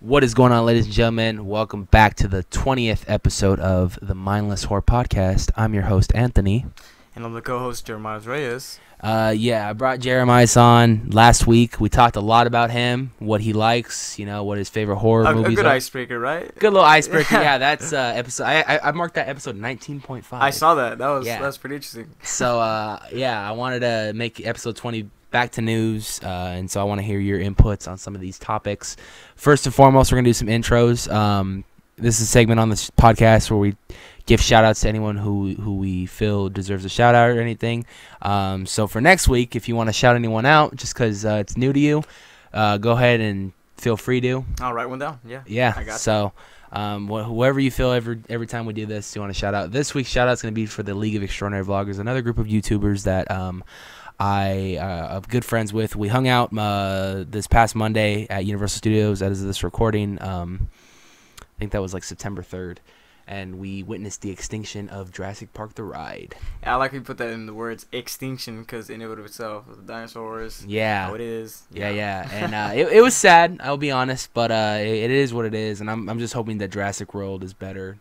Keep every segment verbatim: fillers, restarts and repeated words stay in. What is going on, ladies and gentlemen? Welcome back to the twentieth episode of the Mindless Horror Podcast. I'm your host, Anthony. And I'm the co-host, Jeremiah Reyes. Uh, yeah, I brought Jeremiah on last week. We talked a lot about him, what he likes, you know, what his favorite horror a, movies are. A good are. icebreaker, right? Good little icebreaker. Yeah, that's uh, episode. I, I I marked that episode nineteen point five. I saw that. That was yeah. That was pretty interesting. So uh, yeah, I wanted to make episode twenty back to news, uh, and so I want to hear your inputs on some of these topics. First and foremost, we're gonna do some intros. Um, this is a segment on this podcast where we give shout-outs to anyone who, who we feel deserves a shout-out or anything. Um, so for next week, if you want to shout anyone out, just because uh, it's new to you, uh, go ahead and feel free to. I'll write one down, yeah. Yeah, I got so um, wh whoever you feel every, every time we do this, you want to shout-out. This week's shout-out is going to be for the League of Extraordinary Vloggers, another group of YouTubers that um, I uh, am good friends with. We hung out uh, this past Monday at Universal Studios as of this recording. Um, I think that was like September third. And we witnessed the extinction of Jurassic Park the Ride. Yeah, I like how you put that in the words extinction, because in and of itself, the dinosaurs, yeah, how it is. Yeah, know. yeah. And uh, it, it was sad, I'll be honest, but uh, it, it is what it is. And I'm, I'm just hoping that Jurassic World is better.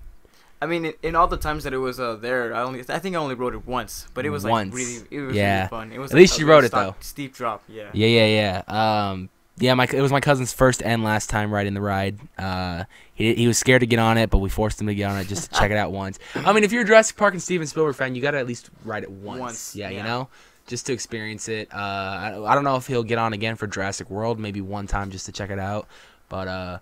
I mean, in, in all the times that it was uh, there, I only I think I only wrote it once, but it was like once. really, it was yeah. really fun. It was At like, least you wrote it, though. Steep drop, yeah. Yeah, yeah, yeah. Um, Yeah, my it was my cousin's first and last time riding the ride. Uh, he he was scared to get on it, but we forced him to get on it just to check it out once. I mean, if you're a Jurassic Park and Steven Spielberg fan, you gotta at least ride it once. once yeah, yeah, you know, just to experience it. Uh, I, I don't know if he'll get on again for Jurassic World, maybe one time just to check it out. But uh,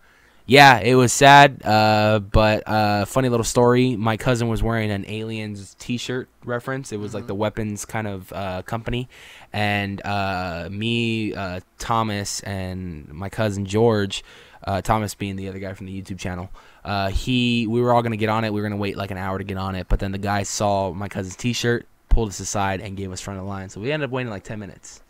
yeah, it was sad. Uh, but uh, funny little story. My cousin was wearing an Aliens T-shirt reference. It was mm-hmm. like the weapons kind of uh, company. And uh, me, uh, Thomas, and my cousin George, uh, Thomas being the other guy from the YouTube channel, uh, he we were all gonna get on it. We were gonna wait like an hour to get on it, but then the guy saw my cousin's T-shirt, pulled us aside, and gave us front of the line. So we ended up waiting like ten minutes.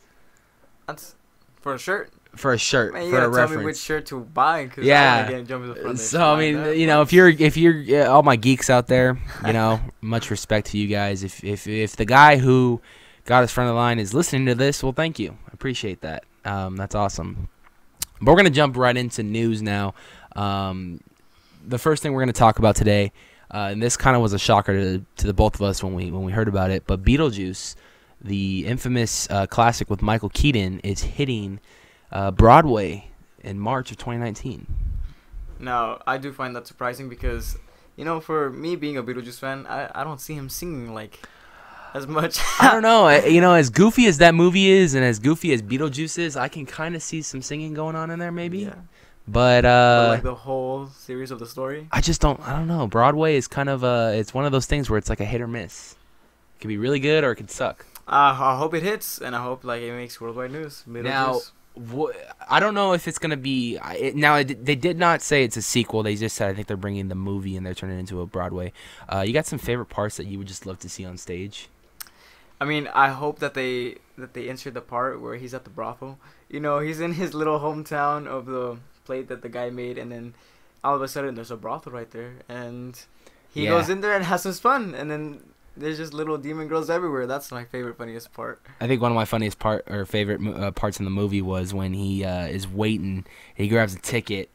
That's for a shirt. For a shirt, Man, you for gotta a tell reference. Me which shirt to buy, cause yeah. I jump in the front so I mean, that. you know, if you're if you're yeah, all my geeks out there, you know, much respect to you guys. If if if the guy who got us front of the line is listening to this, well, thank you. I appreciate that. Um, that's awesome. But we're going to jump right into news now. Um, the first thing we're going to talk about today, uh, and this kind of was a shocker to, to the both of us when we when we heard about it, but Beetlejuice, the infamous uh, classic with Michael Keaton, is hitting uh, Broadway in March of twenty nineteen. Now, I do find that surprising because, you know, for me being a Beetlejuice fan, I, I don't see him singing like as much. I don't know. You know, as goofy as that movie is and as goofy as Beetlejuice is, I can kind of see some singing going on in there maybe. Yeah. But, uh, but like the whole series of the story? I just don't I don't know. Broadway is kind of uh it's one of those things where it's like a hit or miss. It could be really good or it could suck. Uh, I hope it hits, and I hope like it makes worldwide news. Now, I don't know if it's going to be it, now it, they did not say it's a sequel. They just said I think they're bringing the movie and they're turning it into a Broadway. Uh, you got some favorite parts that you would just love to see on stage? I mean, I hope that they that they insert the part where he's at the brothel. You know, he's in his little hometown of the plate that the guy made, and then all of a sudden there's a brothel right there, and he yeah. goes in there and has some fun, and then there's just little demon girls everywhere. That's my favorite, funniest part. I think one of my funniest part or favorite uh, parts in the movie was when he uh, is waiting, he grabs a ticket,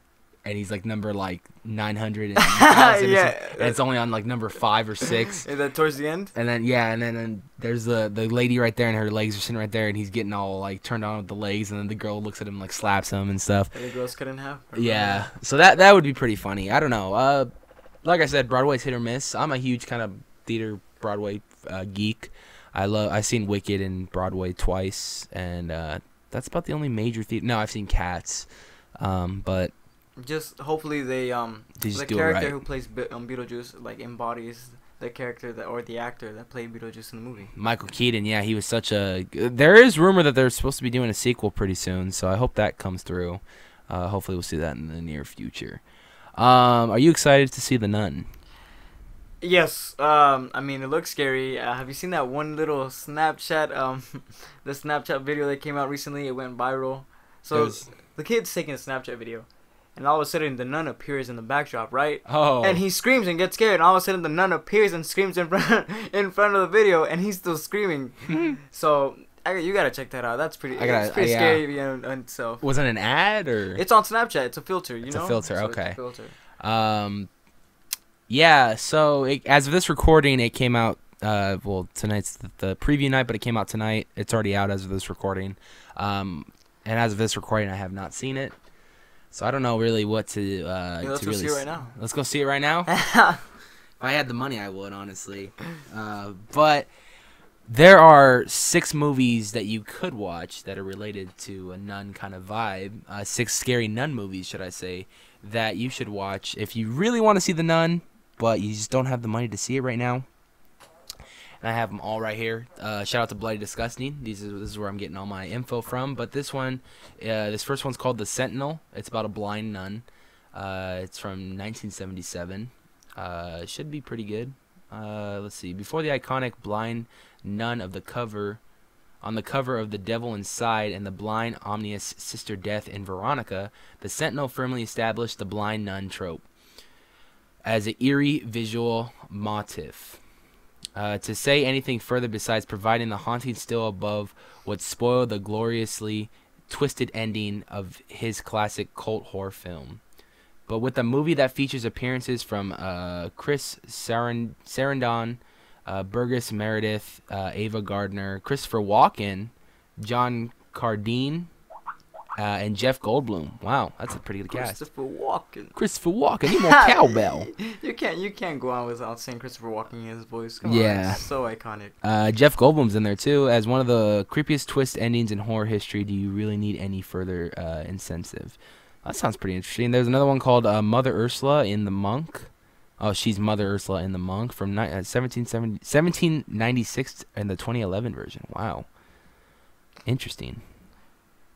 and he's like number like nine hundred, and, yeah. and it's only on like number five or six. Is that towards the end? And then yeah, and then and there's the the lady right there, and her legs are sitting right there, and he's getting all like turned on with the legs, and then the girl looks at him like slaps him and stuff. And the girls couldn't have. Yeah, right? So that that would be pretty funny. I don't know. Uh, like I said, Broadway's hit or miss. I'm a huge kind of theater Broadway uh, geek. I love. I've seen Wicked in Broadway twice, and uh, that's about the only major theater. No, I've seen Cats, um, but. Just hopefully they um they the character right. who plays Be um, Beetlejuice like embodies the character that or the actor that played Beetlejuice in the movie. Michael Keaton, yeah, he was such a. There is rumor that they're supposed to be doing a sequel pretty soon, so I hope that comes through. Uh, hopefully, we'll see that in the near future. Um, are you excited to see The Nun? Yes. Um, I mean, it looks scary. Uh, have you seen that one little Snapchat um, the Snapchat video that came out recently? It went viral. So was... the kid's taking a Snapchat video. And all of a sudden, the nun appears in the backdrop, right? Oh. And he screams and gets scared. And all of a sudden, the nun appears and screams in front in front of the video, and he's still screaming. So I, you gotta check that out. That's pretty. I gotta, it's pretty uh, yeah. scary on, on itself. Was it an ad or? It's on Snapchat. It's a filter. You it's know. A filter. So okay. It's a filter. Um, yeah. So it, as of this recording, it came out. Uh, well, tonight's the, the preview night, but it came out tonight. It's already out as of this recording. Um, and as of this recording, I have not seen it, so I don't know really what to. Uh, yeah, let's to go really see it right now. Let's go see it right now. If I had the money, I would honestly. Uh, but. There are six movies that you could watch that are related to a nun kind of vibe. Uh, six scary nun movies, should I say, that you should watch if you really want to see The Nun, but you just don't have the money to see it right now. And I have them all right here. Uh, shout out to Bloody Disgusting. These is, this is where I'm getting all my info from. But this one, uh, this first one's called The Sentinel. It's about a blind nun. Uh, it's from nineteen seventy-seven. Uh, should be pretty good. Uh, let's see. Before the iconic blind nun of the cover, on the cover of The Devil Inside and the blind omnious Sister Death in Veronica, the Sentinel firmly established the blind nun trope as an eerie visual motif. Uh, to say anything further besides providing the haunting still above would spoil the gloriously twisted ending of his classic cult horror film. But with a movie that features appearances from uh, Chris Sarand Sarandon, uh, Burgess Meredith, uh, Ava Gardner, Christopher Walken, John Carpenter, uh, and Jeff Goldblum. Wow, that's a pretty good cast. Christopher Walken. Christopher Walken. You more cowbell. You can't. You can't go on without saying Christopher Walken in his voice. Come yeah. on, it's so iconic. Uh, Jeff Goldblum's in there too as one of the creepiest twist endings in horror history. Do you really need any further uh, incentive? That sounds pretty interesting. There's another one called uh, Mother Ursula in The Monk. Oh, she's Mother Ursula in The Monk from ni uh, seventeen ninety-six in the twenty eleven version. Wow. Interesting.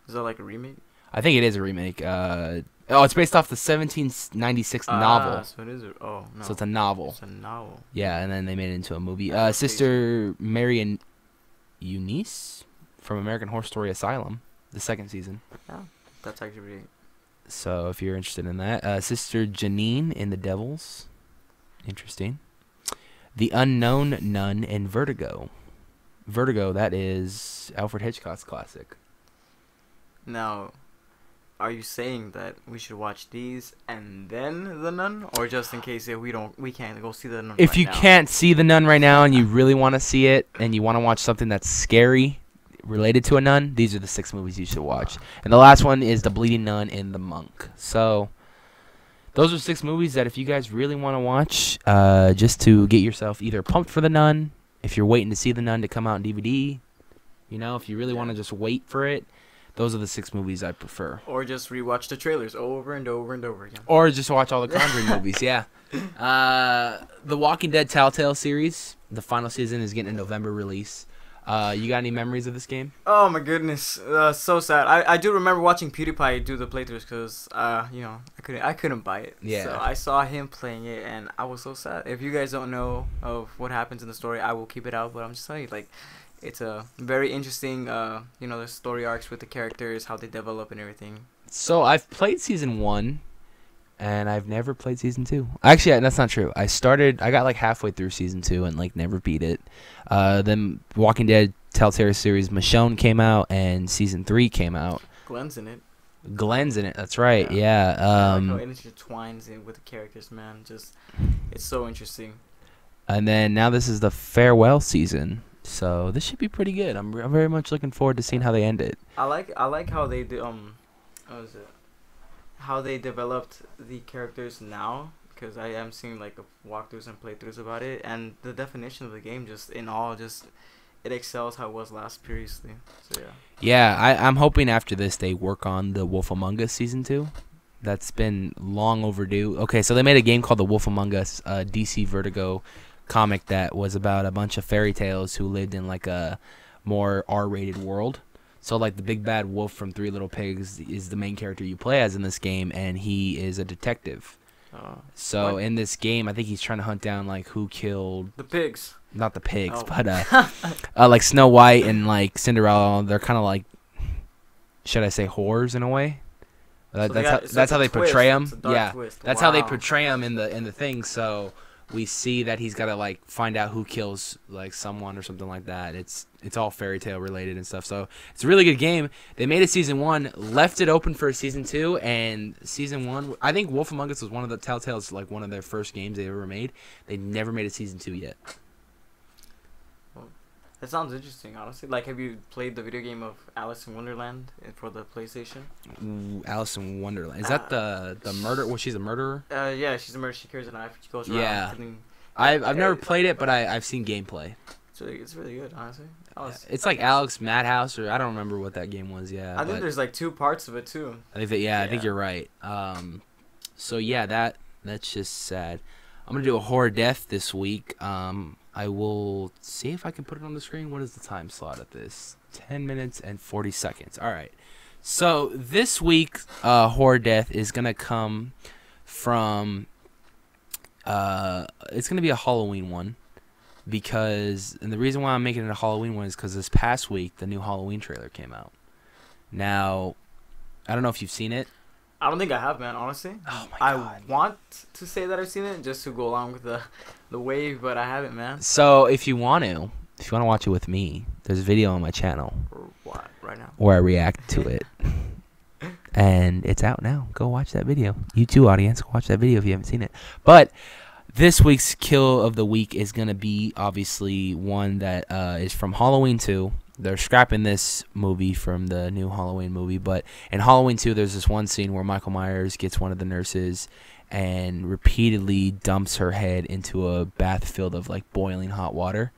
Is that like a remake? I think it is a remake. Uh, oh, it's based off the seventeen ninety-six uh, novel. So it is. A, oh, no. So it's a novel. It's a novel. Yeah, and then they made it into a movie. Uh, Sister Marian Eunice from American Horror Story Asylum, the second season. Yeah, that's actually pretty. So if you're interested in that, uh, Sister Janine in The Devils, interesting. The Unknown Nun in Vertigo. Vertigo, that is Alfred Hitchcock's classic. Now, are you saying that we should watch these and then The Nun, or just in case if we don't, we can't go see The Nun? If right you now? can't see The Nun right now and you really want to see it and you want to watch something that's scary related to a nun, these are the six movies you should watch. And the last one is The Bleeding Nun and The Monk. So those are six movies that if you guys really want to watch, uh, just to get yourself either pumped for The Nun, if you're waiting to see The Nun to come out on D V D, you know, if you really want to just wait for it, those are the six movies I prefer. Or just rewatch the trailers over and over and over again. Or just watch all the Conjuring movies, yeah. Uh, the Walking Dead Telltale series, the final season is getting a November release. Uh, you got any memories of this game? Oh my goodness, uh, so sad. I, I do remember watching PewDiePie do the playthroughs because uh, you know, I couldn't I couldn't buy it. Yeah. So I saw him playing it and I was so sad. If you guys don't know of what happens in the story, I will keep it out. But I'm just telling you, like, it's a very interesting, uh, you know, the story arcs with the characters, how they develop and everything. So I've played season one, and I've never played season two. Actually, that's not true. I started, I got like halfway through season two and like never beat it. Uh, then Walking Dead Telltale series Michonne came out and season three came out. Glenn's in it. Glenn's in it. That's right. Yeah. yeah. Um, yeah, like how it intertwines in with the characters, man. Just, it's so interesting. And then now this is the farewell season. So this should be pretty good. I'm, I'm very much looking forward to seeing how they end it. I like, I like how they do. Um, how is it? How they developed the characters now, because I am seeing like walkthroughs and playthroughs about it, and the definition of the game just in all just it excels how it was last previously. So yeah. Yeah, I, I'm hoping after this they work on The Wolf Among Us season two. That's been long overdue. Okay, so they made a game called The Wolf Among Us, a D C Vertigo comic that was about a bunch of fairy tales who lived in like a more R rated world. So, like, the big bad wolf from Three Little Pigs is the main character you play as in this game, and he is a detective. Uh, so, what? in this game, I think he's trying to hunt down, like, who killed... The pigs. Not the pigs, oh. but, uh, uh, like, Snow White and, like, Cinderella, they're kind of like, should I say, whores in a way? That, so that's got, how, so that's how they twist. portray them. Yeah, twist. that's wow. how they portray them in the, in the thing, so... we see that he's got to like find out who kills like someone or something like that. It's it's all fairy tale related and stuff. So it's a really good game. They made it season one, left it open for season two, and season one. I think Wolf Among Us was one of the Telltale's like one of their first games they ever made. They never made a season two yet. Well, that sounds interesting, honestly. Like, have you played the video game of Alice in Wonderland for the PlayStation? Ooh, Alice in Wonderland. Is uh, that the the murder? Well, she's a murderer. Uh, yeah, she's a murderer. She carries a knife. She goes around. Yeah. Killing, I've I've never played it, but I I've seen gameplay. It's really, it's really good, honestly. Alice. It's like Alex Madhouse, or I don't remember what that game was. Yeah, I think there's like two parts of it too. I think that yeah, yeah, I think you're right. Um, so yeah, that that's just sad. I'm gonna do a horror death this week. Um, I will see if I can put it on the screen. What is the time slot at this? ten minutes and forty seconds. All right. So this week's uh, horror death is gonna come from. Uh, it's gonna be a Halloween one. Because, and the reason why I'm making it a Halloween one is because this past week, the new Halloween trailer came out. Now, I don't know if you've seen it. I don't think I have, man, honestly. Oh, my God. I want to say that I've seen it just to go along with the, the wave, but I haven't, man. So, if you want to, if you want to watch it with me, there's a video on my channel. What? Right now? Where I react to it. And it's out now. Go watch that video. You too, audience. Go watch that video if you haven't seen it. But... this week's kill of the week is going to be, obviously, one that uh, is from Halloween two. They're scrapping this movie from the new Halloween movie, but in Halloween two, there's this one scene where Michael Myers gets one of the nurses and repeatedly dumps her head into a bath filled of, like, boiling hot water,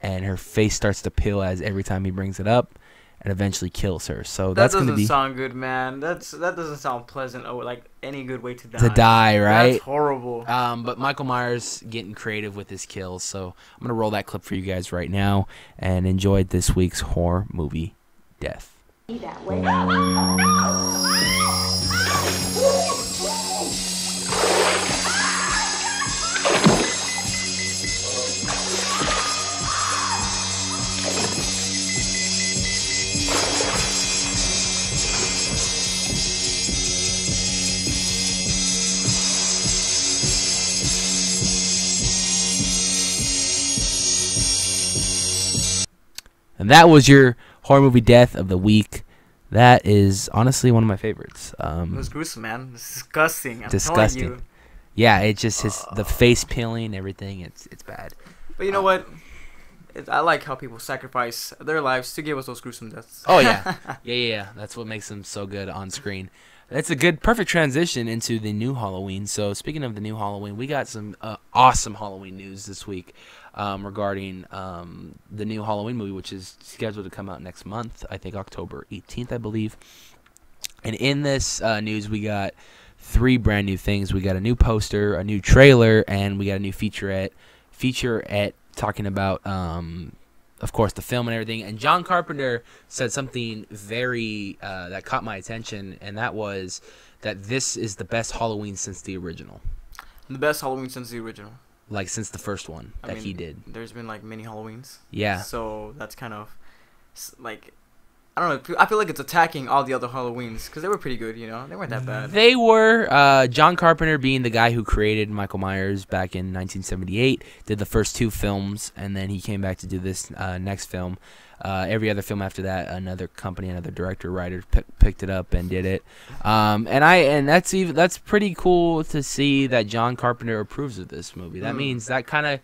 and her face starts to peel as every time he brings it up. And eventually kills her. So that that's doesn't be, sound good, man. That's that doesn't sound pleasant. Oh, like any good way to die. To die, right? That's horrible. Um, but Michael Myers getting creative with his kills. So I'm gonna roll that clip for you guys right now and enjoy this week's horror movie death. That way. No, no, no. And that was your horror movie death of the week. That is honestly one of my favorites. Um, it was gruesome, man. It's disgusting. I'm disgusting. Telling you. Yeah, it just his uh, the face peeling, everything. It's it's bad. But you know um, what? It, I like how people sacrifice their lives to give us those gruesome deaths. Oh yeah, yeah, yeah, yeah. That's what makes them so good on screen. That's a good, perfect transition into the new Halloween. So speaking of the new Halloween, we got some uh, awesome Halloween news this week um, regarding um, the new Halloween movie, which is scheduled to come out next month. I think October eighteenth, I believe. And in this uh, news, we got three brand new things. We got a new poster, a new trailer, and we got a new featurette. Featurette talking about, um, of course, the film and everything. And John Carpenter said something very uh, that caught my attention, and that was that this is the best Halloween since the original. The best Halloween since the original. Like, since the first one that I mean, he did. There's been, like, many Halloweens. Yeah. So that's kind of, like, I don't know. I feel like it's attacking all the other Halloweens because they were pretty good, you know? They weren't that bad. They were. Uh, John Carpenter, being the guy who created Michael Myers back in nineteen seventy-eight, did the first two films, and then he came back to do this uh, next film. Uh, every other film after that, another company, another director, writer picked it up and did it. Um, and I and that's even that's pretty cool to see that John Carpenter approves of this movie. That mm. means that kind of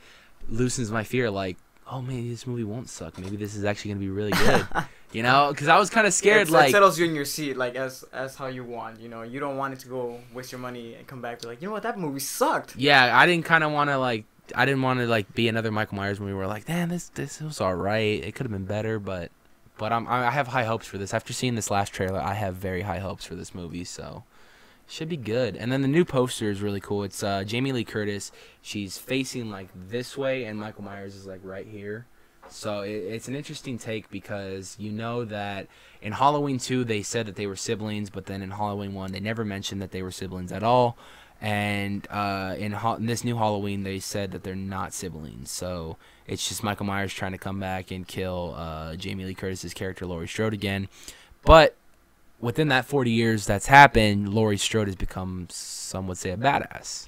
loosens my fear, like, oh, maybe this movie won't suck. Maybe this is actually going to be really good. You know, because I was kind of scared. It's, like it settles you in your seat, like as as how you want. You know, you don't want it to go waste your money and come back and be like, you know what, that movie sucked. Yeah, I didn't kind of want to like, I didn't want to like be another Michael Myers movie where like, damn, this this was all right. It could have been better, but but I'm I have high hopes for this. After seeing this last trailer, I have very high hopes for this movie. So. Should be good. And then the new poster is really cool. It's uh, Jamie Lee Curtis. She's facing like this way, and Michael Myers is like right here. So it, it's an interesting take because you know that in Halloween two, they said that they were siblings, but then in Halloween one, they never mentioned that they were siblings at all. And uh, in, ha in this new Halloween, they said that they're not siblings. So it's just Michael Myers trying to come back and kill uh, Jamie Lee Curtis's character, Laurie Strode, again. But... within that forty years that's happened, Laurie Strode has become, some would say, a badass.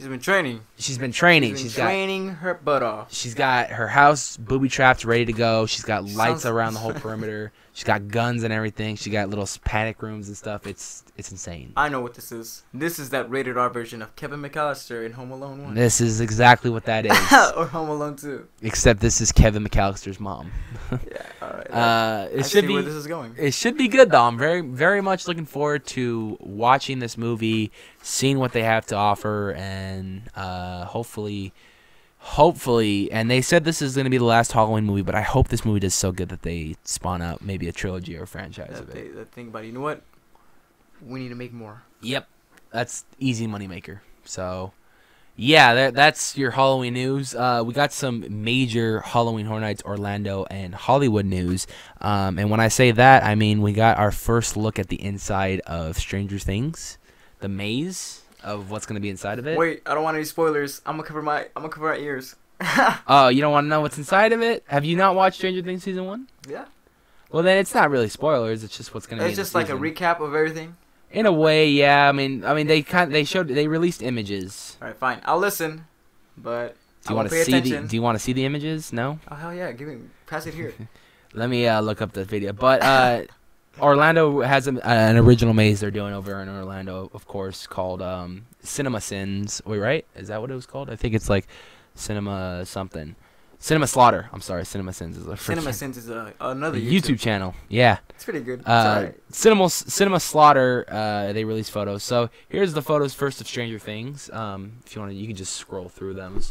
She's been training. She's been training. She's, been she's training got, her butt off. She's got her house booby-trapped, ready to go. She's got lights Sounds around the whole perimeter. She's got guns and everything. She got little panic rooms and stuff. It's it's insane. I know what this is. This is that rated R version of Kevin McAllister in Home Alone one. This is exactly what that is. Or Home Alone two. Except this is Kevin McAllister's mom. Yeah, all right. Uh, it I should see be where this is going. It should be good though. I'm very very much looking forward to watching this movie, seeing what they have to offer, and uh, hopefully. Hopefully, and they said this is going to be the last Halloween movie, but I hope this movie does so good that they spawn out maybe a trilogy or a franchise that, of it. That thing, buddy. You know what? We need to make more. Yep. That's easy moneymaker. So, yeah, that, that's your Halloween news. Uh, we got some major Halloween Horror Nights, Orlando, and Hollywood news. Um, and when I say that, I mean we got our first look at the inside of Stranger Things, the maze. Of what's gonna be inside of it. Wait, I don't want any spoilers. I'm gonna cover my, I'm gonna cover my ears. Oh, uh, you don't want to know what's inside of it? Have you not watched Stranger Things season one? Yeah. Well, then it's not really spoilers. It's just what's gonna. It's be just in the season. Like a recap of everything. In a way, yeah. I mean, I mean, they kind, they showed, they released images. All right, fine. I'll listen, but do you want to see attention. the? Do you want to see the images? No. Oh hell yeah! Give me, pass it here. Let me uh, look up the video, but. Uh, Orlando has a, uh, an original maze they're doing over in Orlando, of course, called um, Cinema Sins. Wait, right? Is that what it was called? I think it's like Cinema something. Cinema Slaughter. I'm sorry. Cinema Sins is a Cinema Sins is a, another YouTube. YouTube channel. Yeah. It's pretty good. It's uh, right. Cinema Cinema Slaughter. Uh, they released photos. So here's the photos first of Stranger Things. Um, if you want to, you can just scroll through them.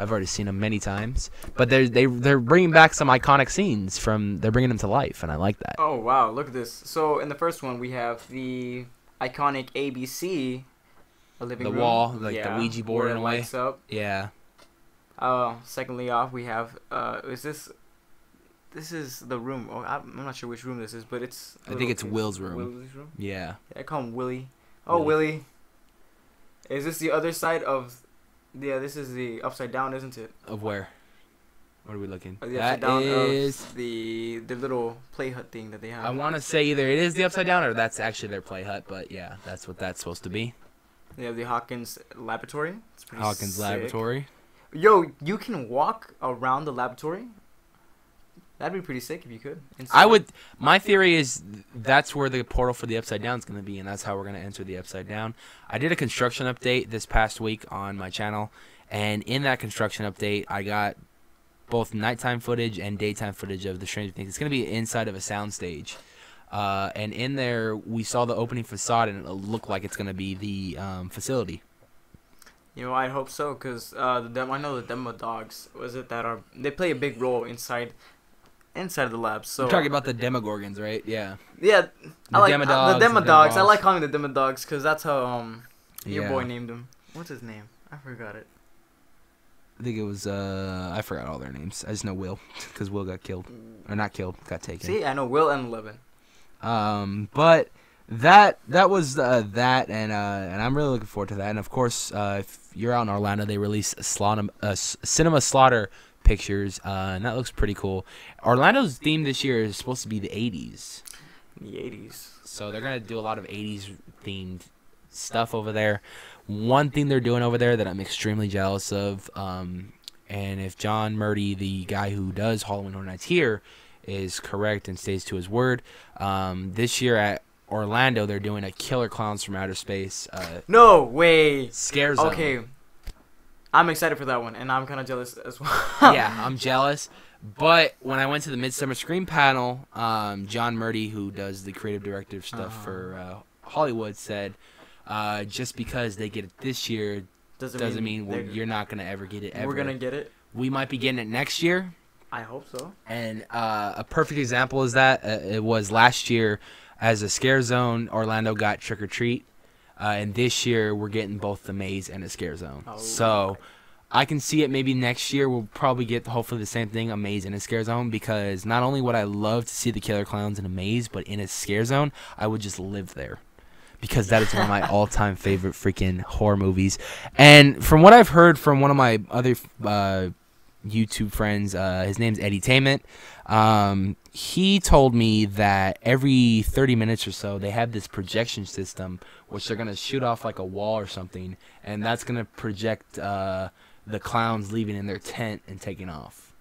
I've already seen them many times, but they're they they're bringing back some iconic scenes from they're bringing them to life, and I like that. Oh wow, look at this! So in the first one, we have the iconic A B C, a living the room, the wall, like yeah. the Ouija board in a way. Up. Yeah. Uh, secondly, off we have uh, is this this is the room? Oh, I'm not sure which room this is, but it's. I think it's place. Will's room. Will's room. Yeah. I call him Willie. Oh Willie. Willie, is this the other side of? Yeah, this is the upside down, isn't it? Of where? What are we looking? The that down is the the little play hut thing that they have. I want to say either it is the upside down or that's actually their play hut, but yeah, that's what that's supposed to be. They have the Hawkins Laboratory. It's pretty Hawkins sick. Laboratory. Yo, you can walk around the laboratory. That'd be pretty sick if you could. I would. My theory is that's where the portal for the Upside Down is going to be, and that's how we're going to enter the Upside Down. I did a construction update this past week on my channel, and in that construction update, I got both nighttime footage and daytime footage of the Stranger Things. It's going to be inside of a soundstage, uh, and in there we saw the opening facade, and it looked like it's going to be the um, facility. You know, I hope so, because uh, the dem I know the Demodogs was it that are they play a big role inside. Inside of the lab, so you're talking about the Demogorgons, right? Yeah. Yeah, the I like Demodogs, the Demodogs. I like calling the Demodogs because that's how um your yeah. boy named them. What's his name? I forgot it. I think it was uh I forgot all their names. I just know Will because Will got killed or not killed, got taken. See, I know Will and Eleven. Um, but that that was uh, that, and uh, and I'm really looking forward to that. And of course, uh, if you're out in Orlando, they released a slot, uh, Cinema Slaughter. Pictures uh and that looks pretty cool. Orlando's theme this year is supposed to be the eighties. The eighties. So they're gonna do a lot of eighties themed stuff over there. One thing they're doing over there that I'm extremely jealous of, um and if John Murdy, the guy who does Halloween Horror Nights here, is correct and stays to his word, um this year at Orlando they're doing a Killer Clowns from Outer Space. Uh, no way. Scares. Okay. Them. I'm excited for that one, and I'm kind of jealous as well. Yeah, I'm jealous. But when I went to the Midsummer Scream panel, um, John Murdy, who does the creative director stuff uh-huh. for uh, Hollywood, said uh, just because they get it this year doesn't, doesn't mean, mean you're not going to ever get it ever. We're going to get it. We might be getting it next year. I hope so. And uh, a perfect example is that uh, it was last year as a scare zone, Orlando got Trick or Treat. Uh, and this year, we're getting both the maze and the scare zone. Oh, so, okay. I can see it maybe next year. We'll probably get hopefully the same thing, a maze and a scare zone. Because not only would I love to see the Killer Clowns in a maze, but in a scare zone, I would just live there. Because that is one of my all-time favorite freaking horror movies. And from what I've heard from one of my other uh, YouTube friends. Uh, his name's Eddie Tainment. Um, he told me that every thirty minutes or so, they have this projection system, which they're going to shoot off like a wall or something, and that's going to project uh, the clowns leaving in their tent and taking off,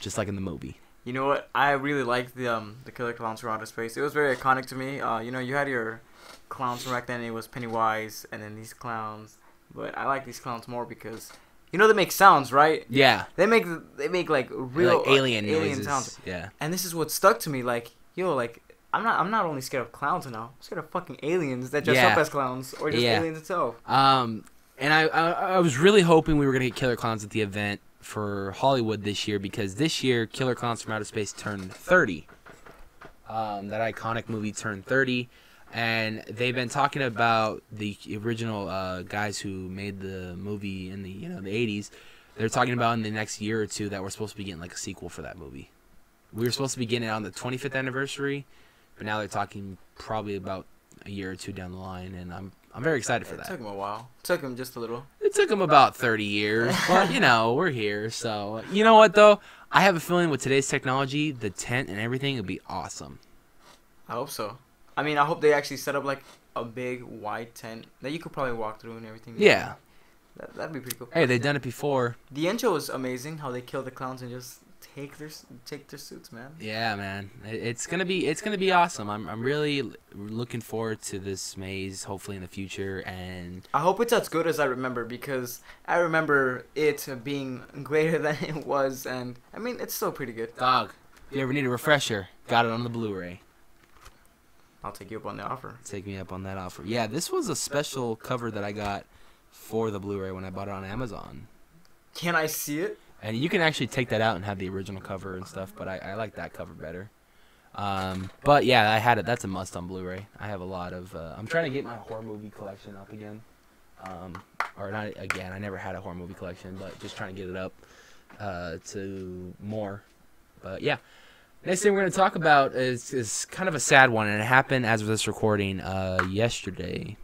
just like in the movie. You know what? I really liked the, um, the Killer Clowns from Outer Space. It was very iconic to me. Uh, you know, you had your clowns from back then. It was Pennywise and then these clowns. But I like these clowns more because... You know they make sounds, right? Yeah. They make they make like real like alien uh, alien noises. Sounds. Yeah. And this is what stuck to me. Like, yo, like I'm not I'm not only scared of clowns now. I'm scared of fucking aliens that dress yeah. up as clowns or just yeah. aliens itself. Um, and I, I I was really hoping we were gonna get Killer Clowns at the event for Hollywood this year, because this year Killer Clowns from Outer Space turned thirty. Um, that iconic movie turned thirty. And they've been talking about the original uh, guys who made the movie in the you know the eighties. They're talking about in the next year or two that we're supposed to be getting like a sequel for that movie. We were supposed to be getting it on the twenty-fifth anniversary, but now they're talking probably about a year or two down the line. And I'm I'm very excited for that. It took them a while. It took them just a little. It took them about thirty years, but you know we're here. So you know what though, I have a feeling with today's technology, the tent and everything would be awesome. I hope so. I mean, I hope they actually set up, like, a big, wide tent that you could probably walk through and everything. Yeah. That, that'd be pretty cool. Hey, they've done it before. The intro was amazing, how they kill the clowns and just take their take their suits, man. Yeah, man. It's going to be it's gonna be awesome. I'm, I'm really looking forward to this maze, hopefully, in the future. And I hope it's as good as I remember, because I remember it being greater than it was. And, I mean, it's still pretty good. Dog, if you ever need a refresher, got it on the Blu-ray. I'll take you up on the offer. Take me up on that offer. Yeah, this was a special cover that I got for the Blu-ray when I bought it on Amazon. Can I see it? And you can actually take that out and have the original cover and stuff, but I, I like that cover better. Um, but, yeah, I had it. That's a must on Blu-ray. I have a lot of uh, – I'm trying to get my horror movie collection up again. Um, or not again. I never had a horror movie collection, but just trying to get it up uh, to more. But, yeah. Next thing we're going to talk about is, is kind of a sad one, and it happened as of this recording uh, yesterday,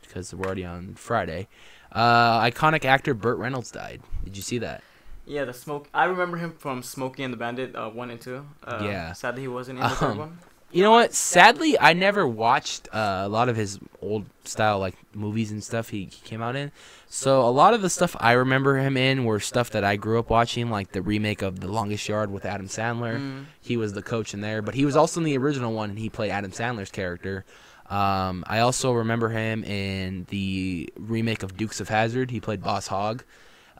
because we're already on Friday. Uh, iconic actor Burt Reynolds died. Did you see that? Yeah, the smoke. I remember him from Smokey and the Bandit uh, one and two. Uh, yeah. Sadly, he wasn't in the um, third one. You know what? Sadly, I never watched uh, a lot of his old style like movies and stuff he, he came out in. So a lot of the stuff I remember him in were stuff that I grew up watching, like the remake of The Longest Yard with Adam Sandler. Mm. He was the coach in there, but he was also in the original one, and he played Adam Sandler's character. Um, I also remember him in the remake of Dukes of Hazzard. He played Boss Hogg.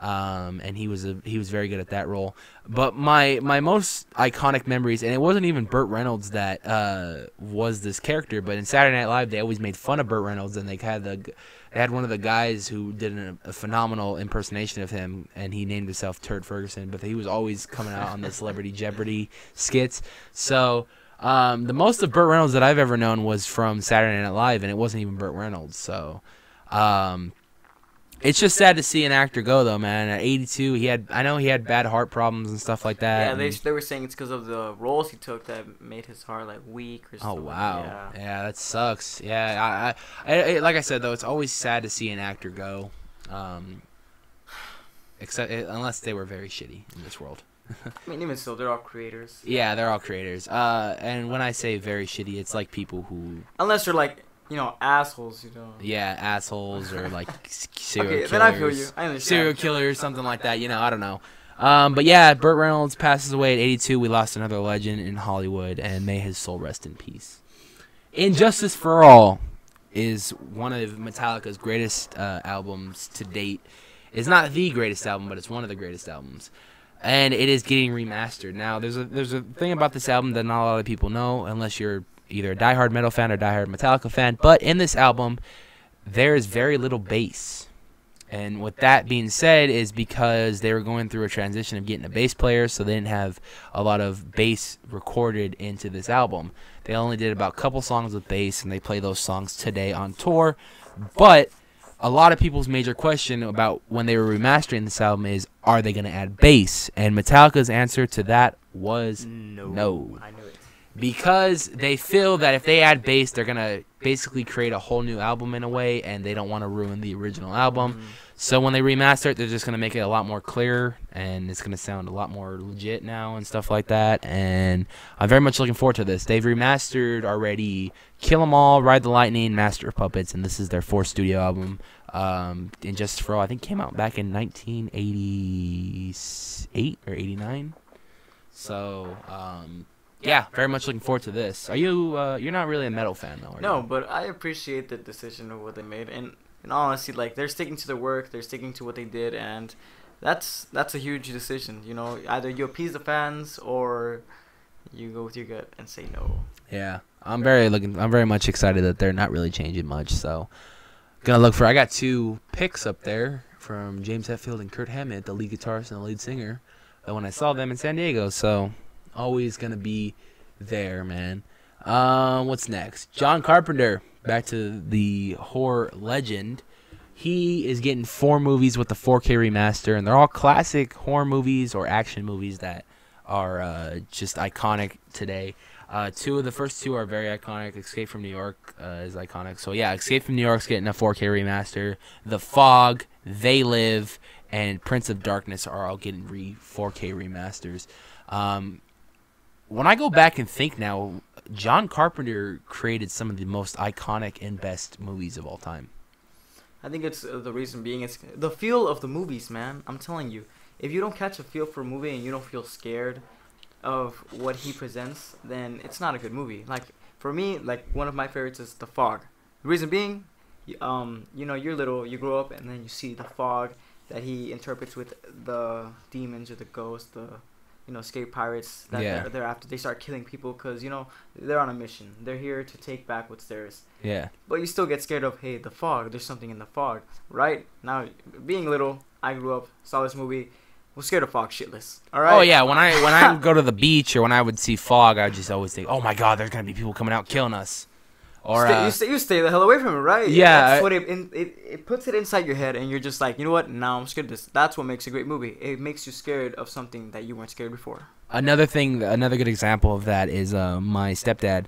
Um, and he was a, he was very good at that role. But my my most iconic memories, and it wasn't even Burt Reynolds that uh, was this character, but in Saturday Night Live they always made fun of Burt Reynolds, and they had the they had one of the guys who did a, a phenomenal impersonation of him, and he named himself Turd Ferguson, but he was always coming out on the Celebrity Jeopardy skits. So um, the most of Burt Reynolds that I've ever known was from Saturday Night Live, and it wasn't even Burt Reynolds. So. Um, It's just sad to see an actor go, though, man. At eighty-two, he had I know he had bad heart problems and stuff like that. Yeah, they they were saying it's because of the roles he took that made his heart like weak or something. Oh wow, yeah, yeah that sucks. Yeah, I, I, I like I said though, it's always sad to see an actor go, um, except unless they were very shitty in this world. I mean, even still, they're all creators. Yeah, they're all creators. Uh, and when I say very shitty, it's like people who unless they're like. You know, assholes, you know. Yeah, assholes or, like, serial okay, killers. Okay, then I feel you. I understand. Serial killers, something like that. You know, I don't know. Um, but, yeah, Burt Reynolds passes away at eighty-two. We lost another legend in Hollywood, and may his soul rest in peace. Injustice for All is one of Metallica's greatest uh, albums to date. It's not the greatest album, but it's one of the greatest albums. And it is getting remastered. Now, there's a, there's a thing about this album that not a lot of people know, unless you're either a diehard metal fan or diehard Metallica fan, but in this album, there is very little bass. And with that being said is because they were going through a transition of getting a bass player, so they didn't have a lot of bass recorded into this album. They only did about a couple songs with bass, and they play those songs today on tour. But a lot of people's major question about when they were remastering this album is, are they going to add bass? And Metallica's answer to that was no. no. I knew it. because they feel that if they add bass, they're going to basically create a whole new album in a way, and they don't want to ruin the original album. Mm-hmm. So when they remaster it, they're just going to make it a lot more clear, and it's going to sound a lot more legit now and stuff like that. And I'm very much looking forward to this. They've remastered already Kill 'Em All, Ride the Lightning, Master of Puppets, and this is their fourth studio album. Um, and Justice for All, I think, came out back in nineteen eighty-eight or eighty-nine. So, um... yeah, very much looking forward to this. Are you, uh, you're not really a metal fan, though, are No, you? But I appreciate the decision of what they made. And, and honestly, like, they're sticking to their work. They're sticking to what they did. And that's that's a huge decision, you know. Either you appease the fans or you go with your gut and say no. Yeah, I'm very looking. I'm very much excited that they're not really changing much. So going to look for – I got two picks up there from James Hetfield and Kirk Hammett, the lead guitarist and the lead singer, when I saw them in San Diego. So – always gonna be there, man. Um, what's next? John Carpenter, back to the horror legend. He is getting four movies with the four K remaster, and they're all classic horror movies or action movies that are uh, just iconic today. Uh, two of the first two are very iconic. Escape from New York uh, is iconic. So yeah, Escape from New York's getting a four K remaster. The Fog, They Live, and Prince of Darkness are all getting re four K remasters. Um, When I go back and think now, John Carpenter created some of the most iconic and best movies of all time. I think it's uh, the reason being it's the feel of the movies, man. I'm telling you, if you don't catch a feel for a movie and you don't feel scared of what he presents, then it's not a good movie. Like for me, like one of my favorites is The Fog. The reason being, um, you know, you're little, you grow up, and then you see the fog that he interprets with the demons or the ghosts, the you know, escape pirates that yeah. they're, they're after. They start killing people because, you know, they're on a mission. They're here to take back what's theirs. Yeah. But you still get scared of, hey, the fog. There's something in the fog, right? Now, being little, I grew up, saw this movie, was scared of fog shitless. All right? Oh, yeah. When I when I go to the beach or when I would see fog, I would just always think, oh, my God, there's going to be people coming out killing us. Or, stay, uh, you, stay, you stay the hell away from it, right? Yeah. That's what it, in, it, it puts it inside your head, and you're just like, you know what? Now I'm scared of this. That's what makes a great movie. It makes you scared of something that you weren't scared before. Another thing, another good example of that is uh, my stepdad.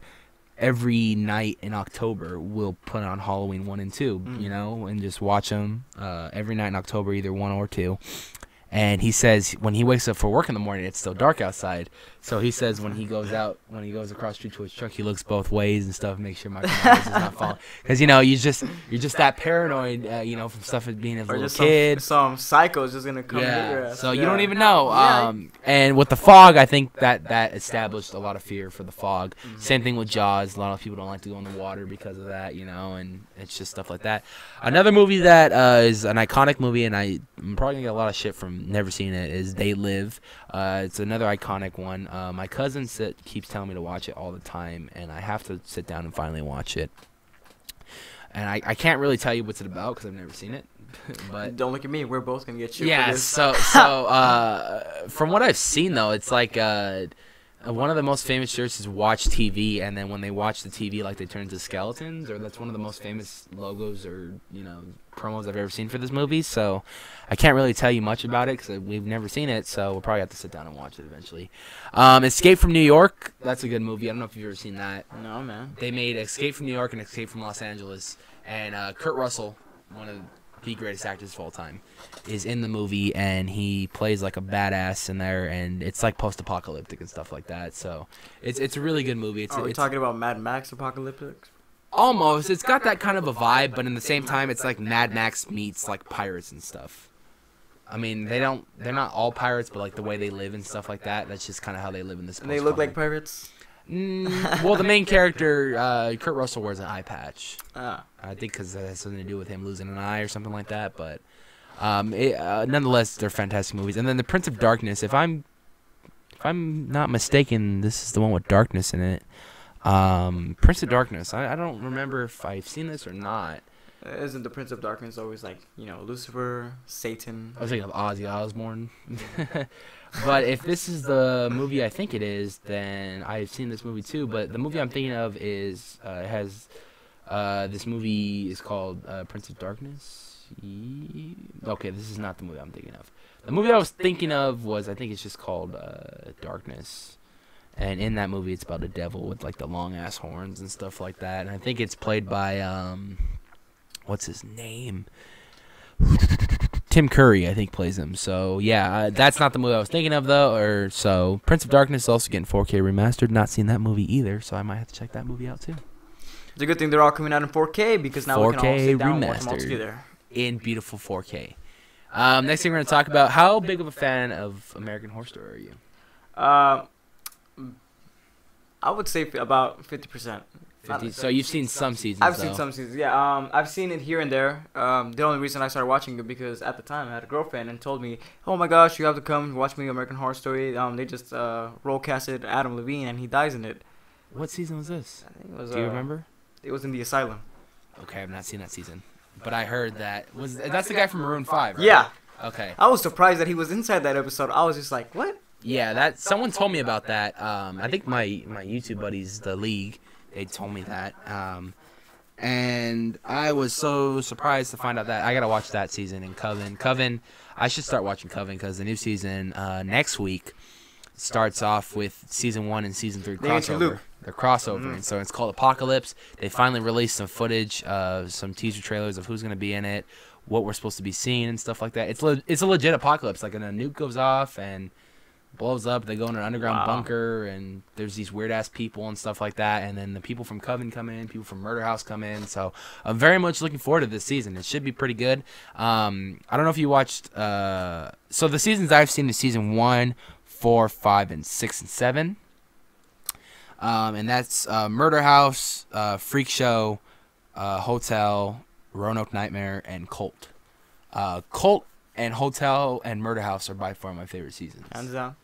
Every night in October, we'll put on Halloween one and two, mm-hmm. you know, and just watch them uh, every night in October, either one or two. And he says when he wakes up for work in the morning, it's still dark outside. So he says when he goes out, when he goes across the street to his truck, he looks both ways and stuff, make sure Michael Myers is not falling. Because, you know, you just, you're just that paranoid, uh, you know, from stuff as being a little just kid. Some, some psycho is just going to come yeah. to your ass. So yeah. you don't even know. Um, and with The Fog, I think that that established a lot of fear for The Fog. Mm-hmm. Same thing with Jaws. A lot of people don't like to go in the water because of that, you know, and it's just stuff like that. Another movie that uh, is an iconic movie, and I, I'm probably going to get a lot of shit from never seen it, is They Live. Uh, it's another iconic one. Uh, my cousin sit, keeps telling me to watch it all the time, and I have to sit down and finally watch it. And I, I can't really tell you what's it about because I've never seen it. But don't look at me. We're both going to get you. Yeah, for this. so, so uh, from what I've seen, though, it's like uh, one of the most famous shirts is Watch T V, and then when they watch the T V, like, they turn into skeletons, or that's one of the most famous logos or, you know, promos I've ever seen for this movie. So I can't really tell you much about it because we've never seen it, so we'll probably have to sit down and watch it eventually. Um, Escape from New York, that's a good movie. I don't know if you've ever seen that. No, man. They made Escape from New York and Escape from Los Angeles, and uh, Kurt Russell, one of the greatest actors of all time, is in the movie, and he plays like a badass in there, and it's like post-apocalyptic and stuff like that. So it's it's a really good movie. It's, Are we it's, talking about Mad Max apocalyptic? Almost. It's got that kind of a vibe, but in the same time, it's like Mad Max meets like pirates and stuff. I mean, they don't they're not all pirates, but like the way they live and stuff like that. That's just kind of how they live in this. And they look like pirates. Mm, well, the main character, uh, Kurt Russell, wears an eye patch. Ah. I think because that has something to do with him losing an eye or something like that. But um, it, uh, nonetheless, they're fantastic movies. And then The Prince of Darkness, if I'm if I'm not mistaken, this is the one with darkness in it. Um, Prince of Darkness. I, I don't remember if I've seen this or not. Isn't the Prince of Darkness always like, you know, Lucifer, Satan? I was thinking of Ozzy Osbourne. But if this is the movie I think it is, then I've seen this movie too. But the movie I'm thinking of is uh, has uh, this movie is called uh, Prince of Darkness. Okay, this is not the movie I'm thinking of. The movie I was thinking of was I think it's just called uh, Darkness. And in that movie, it's about a devil with, like, the long-ass horns and stuff like that. And I think it's played by, um, what's his name? Tim Curry, I think, plays him. So, yeah, uh, that's not the movie I was thinking of, though. Or so Prince of Darkness is also getting four K remastered. Not seen that movie either, so I might have to check that movie out, too. It's a good thing they're all coming out in four K, because now we can all sit down and watch them all together. In beautiful four K. Um, next thing we're going to talk about, how big of a fan of American Horror Story are you? Uh... I would say about fifty percent. fifty, so you've seen some seasons. I've though. seen some seasons, yeah. Um, I've seen it here and there. Um, the only reason I started watching it because at the time I had a girlfriend and told me, "Oh my gosh, you have to come watch me American Horror Story." Um, they just uh, roll casted Adam Levine and he dies in it. What season was this? I think it was. Do you uh, remember? It was in the asylum. Okay, I've not seen that season, but I heard that was that's, that's the guy from Maroon Five. Right? Yeah. Okay. I was surprised that he was inside that episode. I was just like, what? Yeah, that someone told me about that. Um, I think my, my YouTube buddies, The League, they told me that. Um, and I was so surprised to find out that. I got to watch that season in Coven. Coven, I should start watching Coven because the new season uh, next week starts off with season one and season three crossover. They're crossover, mm-hmm. and so it's called Apocalypse. They finally released some footage, uh, some teaser trailers of who's going to be in it, what we're supposed to be seeing and stuff like that. It's, le it's a legit apocalypse. Like, and a nuke goes off and blows up, they go in an underground wow. bunker, and there's these weird ass people and stuff like that, and then the people from Coven come in, people from Murder House come in, so I'm very much looking forward to this season. It should be pretty good. um I don't know if you watched uh so the seasons I've seen is season one, four, five, and six, and seven, um and that's uh Murder House, uh Freak Show, uh Hotel, Roanoke Nightmare, and Cult. uh Cult and Hotel and Murder House are by far my favorite seasons, hands down.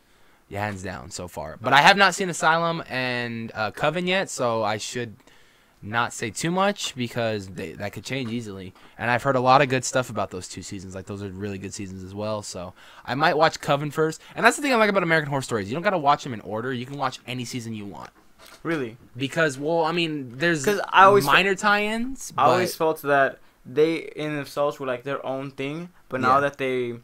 Yeah, hands down so far. But I have not seen Asylum and uh, Coven yet, so I should not say too much because they, that could change easily. And I've heard a lot of good stuff about those two seasons. Like, those are really good seasons as well. So I might watch Coven first. And that's the thing I like about American Horror Stories. You don't got to watch them in order. You can watch any season you want. Really? Because, well, I mean, there's I always minor tie-ins. I always felt that they in themselves were like their own thing. But now yeah. that they...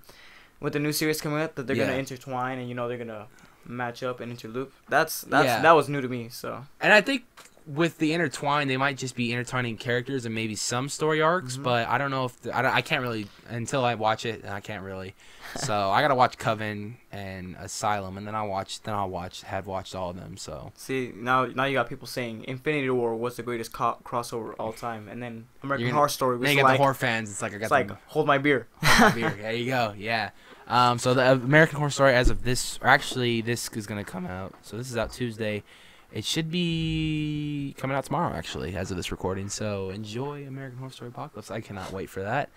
with the new series coming up, that they're yeah. gonna intertwine and you know they're gonna match up and interloop. That's that's yeah. that was new to me. So, and I think with the intertwine, they might just be intertwining characters and maybe some story arcs. Mm-hmm. But I don't know if the, I don't, I can't really until I watch it. I can't really. So I gotta watch Coven and Asylum, and then I'll watch. Then I'll watch. Have watched all of them. So see now now you got people saying Infinity War was the greatest co crossover of all time, and then American gonna, Horror Story. Then you got like, the horror fans. It's like I got. It's them, like hold my beer. Hold my beer. There you go. Yeah. Um, so the American Horror Story as of this, or actually this is going to come out, so this is out Tuesday. It should be coming out tomorrow, actually, as of this recording. So enjoy American Horror Story Apocalypse. I cannot wait for that.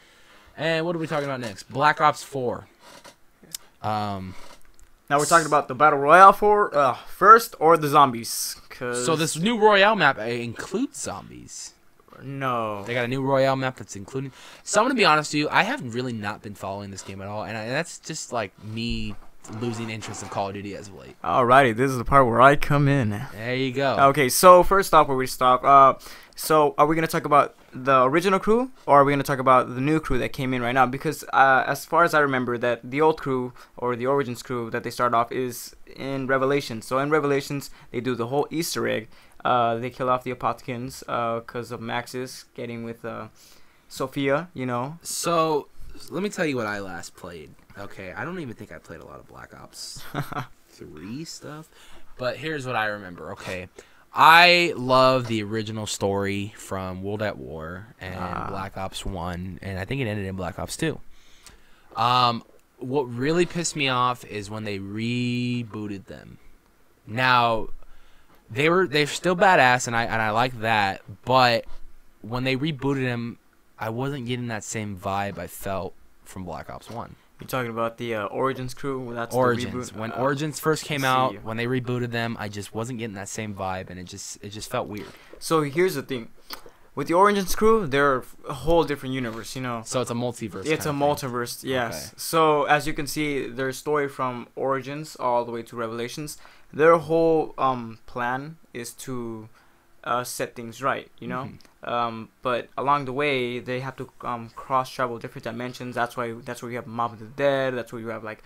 And what are we talking about next? Black Ops four. Um, now we're talking about the Battle Royale for, uh, first or the zombies. Cause so this new Royale map includes zombies. No. They got a new Royale map that's including... So I'm going to be honest with you. I have really not been following this game at all. And I, that's just like me losing interest in Call of Duty as of late. Alrighty. This is the part where I come in. There you go. Okay. So first off, where we stop. Uh, so are we going to talk about the original crew? Or are we going to talk about the new crew that came in right now? Because uh, as far as I remember, that the old crew or the Origins crew that they start off is in Revelations. So in Revelations, they do the whole Easter egg. Uh, they kill off the Apotkins because uh, of Maxis getting with uh, Sophia, you know. So, let me tell you what I last played. Okay, I don't even think I played a lot of Black Ops three stuff. But here's what I remember, okay. I love the original story from World at War and ah. Black Ops one, and I think it ended in Black Ops two. Um, what really pissed me off is when they rebooted them. Now... They were they're still badass, and I and I like that. But when they rebooted him, I wasn't getting that same vibe I felt from Black Ops One. You're talking about the uh, Origins crew. Well, that's Origins. The reboot. When uh, Origins first came out, you. when they rebooted them, I just wasn't getting that same vibe, and it just it just felt weird. So here's the thing, with the Origins crew, they're a whole different universe, you know. So it's a multiverse. It's a multiverse, thing. yes. Okay. So as you can see, their story from Origins all the way to Revelations. Their whole um, plan is to uh, set things right, you know. Mm-hmm. um, but along the way, they have to um, cross travel different dimensions. That's why that's where you have Mob of the Dead. That's where you have like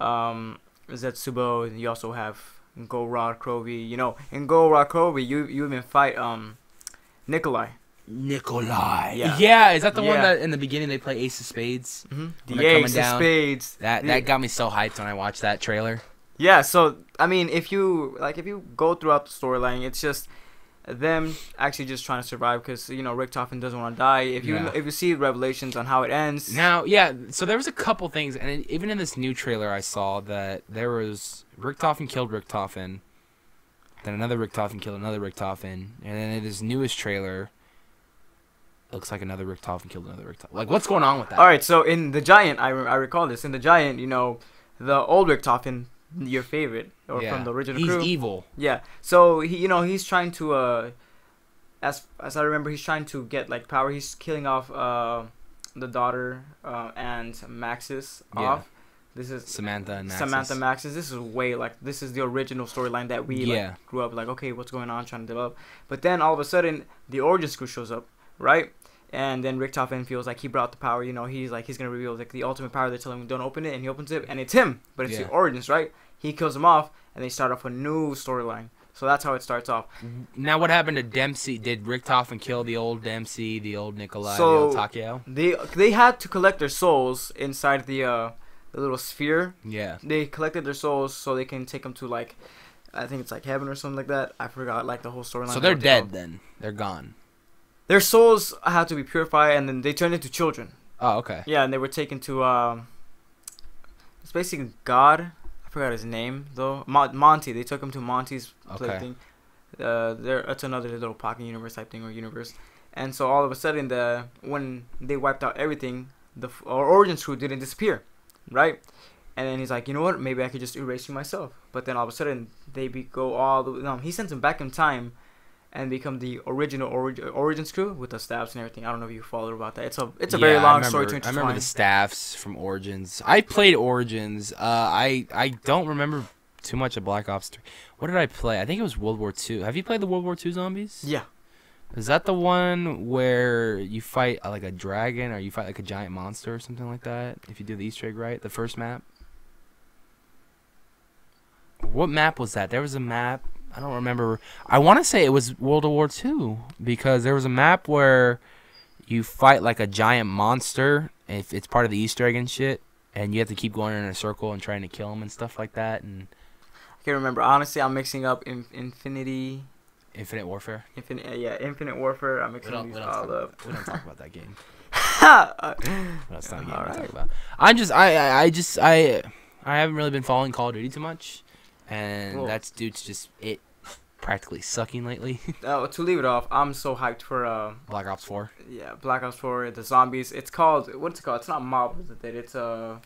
um, Zetsubo. And you also have Gorod Krovi. You know, in Gorod Krovi, you you even fight um Nikolai. Nikolai. Yeah. yeah, is that the yeah. one that in the beginning they play Ace of Spades? Mm-hmm. The Ace of Spades. That that the... got me so hyped when I watched that trailer. Yeah, so I mean, if you like, if you go throughout the storyline, it's just them actually just trying to survive because you know Rick Toppin doesn't want to die. If you yeah. if you see revelations on how it ends now, yeah. So there was a couple things, and even in this new trailer, I saw that there was Rick Toppin killed Rick Toppin, then another Rick Toppin killed another Rick Toppin, and then in his newest trailer. Looks like another Rick Toppin killed another Rick Toppin. Like, what's going on with that? All right, so in The Giant, I, re I recall this. In The Giant, you know, the old Rick Toppin, your favorite, or yeah. from the original he's crew. He's evil. Yeah. So, he, you know, he's trying to, uh, as as I remember, he's trying to get, like, power. He's killing off uh, the daughter uh, and Maxis off. Yeah. This is Samantha and Maxis. Samantha Maxis. This is way, like, this is the original storyline that we yeah. like, grew up, like, okay, what's going on, trying to develop. But then, all of a sudden, the origin crew shows up. Right, and then Rick Toppin feels like he brought the power. You know, he's like he's gonna reveal like the ultimate power. They tell him don't open it, and he opens it, and it's him. But it's yeah. the origins, right? He kills him off, and they start off a new storyline. So that's how it starts off. Now, what happened to Dempsey? Did Rick Toppin kill the old Dempsey, the old Nikolai, so the old Takeo? They they had to collect their souls inside the uh, the little sphere. Yeah, they collected their souls so they can take them to like, I think it's like heaven or something like that. I forgot like the whole storyline. So they're dead then. They're gone. Their souls had to be purified, and then they turned into children. Oh, okay. Yeah, and they were taken to, um... it's basically God. I forgot his name, though. Mo Monty. They took him to Monty's okay. play thing. Uh, it's another little pocket universe type thing, or universe. And so all of a sudden, the when they wiped out everything, the our origins crew didn't disappear, right? And then he's like, you know what? Maybe I could just erase you myself. But then all of a sudden, they be go all the way... No, he sends them back in time. And become the original orig origins crew with the staffs and everything. I don't know if you followed about that. It's a it's a yeah, very long I remember, story to intertwine. I remember the staffs from Origins. I played Origins. Uh, I I don't remember too much of Black Ops three. What did I play? I think it was World War Two. Have you played the World War Two zombies? Yeah. Is that the one where you fight uh, like a dragon or you fight like a giant monster or something like that? If you do the Easter egg right, the first map. What map was that? There was a map. I don't remember. I want to say it was World War Two because there was a map where you fight like a giant monster. If it's part of the Easter egg and shit, and you have to keep going in a circle and trying to kill him and stuff like that. And I can't remember. Honestly, I'm mixing up in Infinity. Infinite Warfare. Infinite, yeah, Infinite Warfare. I'm mixing these all up. We don't talk about that game. uh, That's not a game right. talk about. I'm just, I, I, I just, I, I haven't really been following Call of Duty too much. And cool. that's due to just it practically sucking lately. Oh, to leave it off, I'm so hyped for uh, Black Ops four. Yeah, Black Ops four, the zombies. It's called, what's it called? It's not Mob of the Dead. It's uh,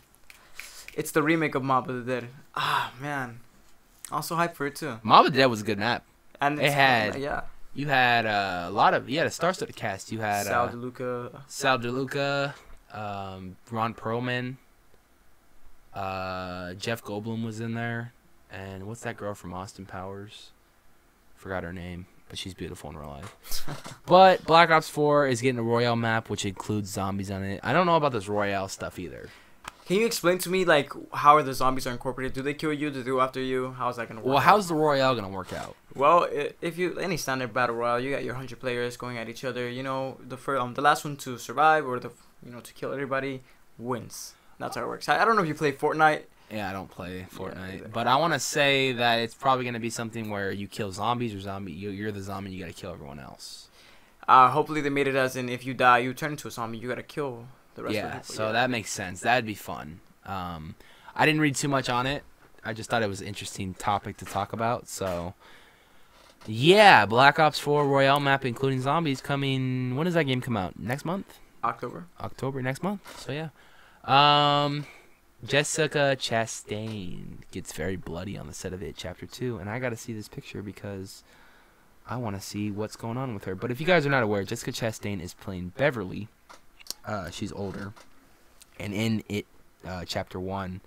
it's the remake of Mob of the Dead. Ah, man. I'm so hyped for it, too. Mob of the Dead was a good map. And it had, uh, yeah. you had uh, a lot of, you had a star-studded cast. You had Sal uh, DeLuca. Sal DeLuca, um, Ron Perlman, uh, Jeff Goldblum was in there. And what's that girl from Austin Powers? Forgot her name, but she's beautiful in real life. But Black Ops four is getting a Royale map, which includes zombies on it. I don't know about this Royale stuff either. Can you explain to me, like, how are the zombies are incorporated? Do they kill you? Do they go after you? How is that going to work Well, out? How's the Royale going to work out? Well, if you any standard battle Royale, you got your one hundred players going at each other. You know, the first, um, the last one to survive or, the you know, to kill everybody wins. That's how it works. I, I don't know if you play Fortnite. Yeah, I don't play Fortnite, yeah, but I want to say that it's probably going to be something where you kill zombies or zombie. You, you're the zombie. You got to kill everyone else. Uh, hopefully they made it as in if you die, you turn into a zombie. You got to kill the rest. Yeah, of the people. So yeah. that makes sense. That'd be fun. Um, I didn't read too much on it. I just thought it was an interesting topic to talk about. So, yeah, Black Ops four Royale map including zombies coming. When does that game come out? Next month? October. October next month. So yeah. Um. Jessica Chastain gets very bloody on the set of It Chapter two, and I got to see this picture because I want to see what's going on with her. But if you guys are not aware, Jessica Chastain is playing Beverly. Uh, she's older. And in It uh, Chapter one,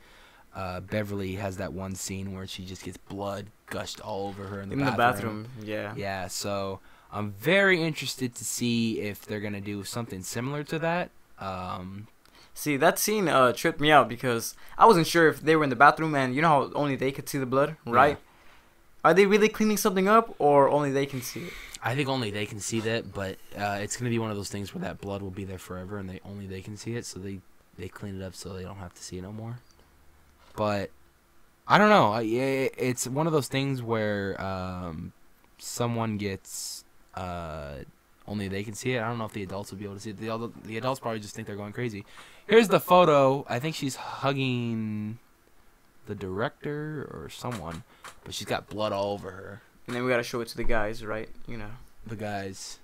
uh, Beverly has that one scene where she just gets blood gushed all over her in the in bathroom. In the bathroom, yeah. Yeah, so I'm very interested to see if they're going to do something similar to that. Um... See, that scene uh, tripped me out because I wasn't sure if they were in the bathroom and you know how only they could see the blood, right? Yeah. Are they really cleaning something up, or only they can see it? I think only they can see that, but uh, it's going to be one of those things where that blood will be there forever, and they only they can see it, so they, they clean it up so they don't have to see it no more. But I don't know. It's one of those things where um, someone gets uh, only they can see it. I don't know if the adults will be able to see it. The, the adults probably just think they're going crazy. Here's the photo. I think she's hugging the director or someone, but she's got blood all over her. And then we gotta show it to the guys, right? You know, the guys,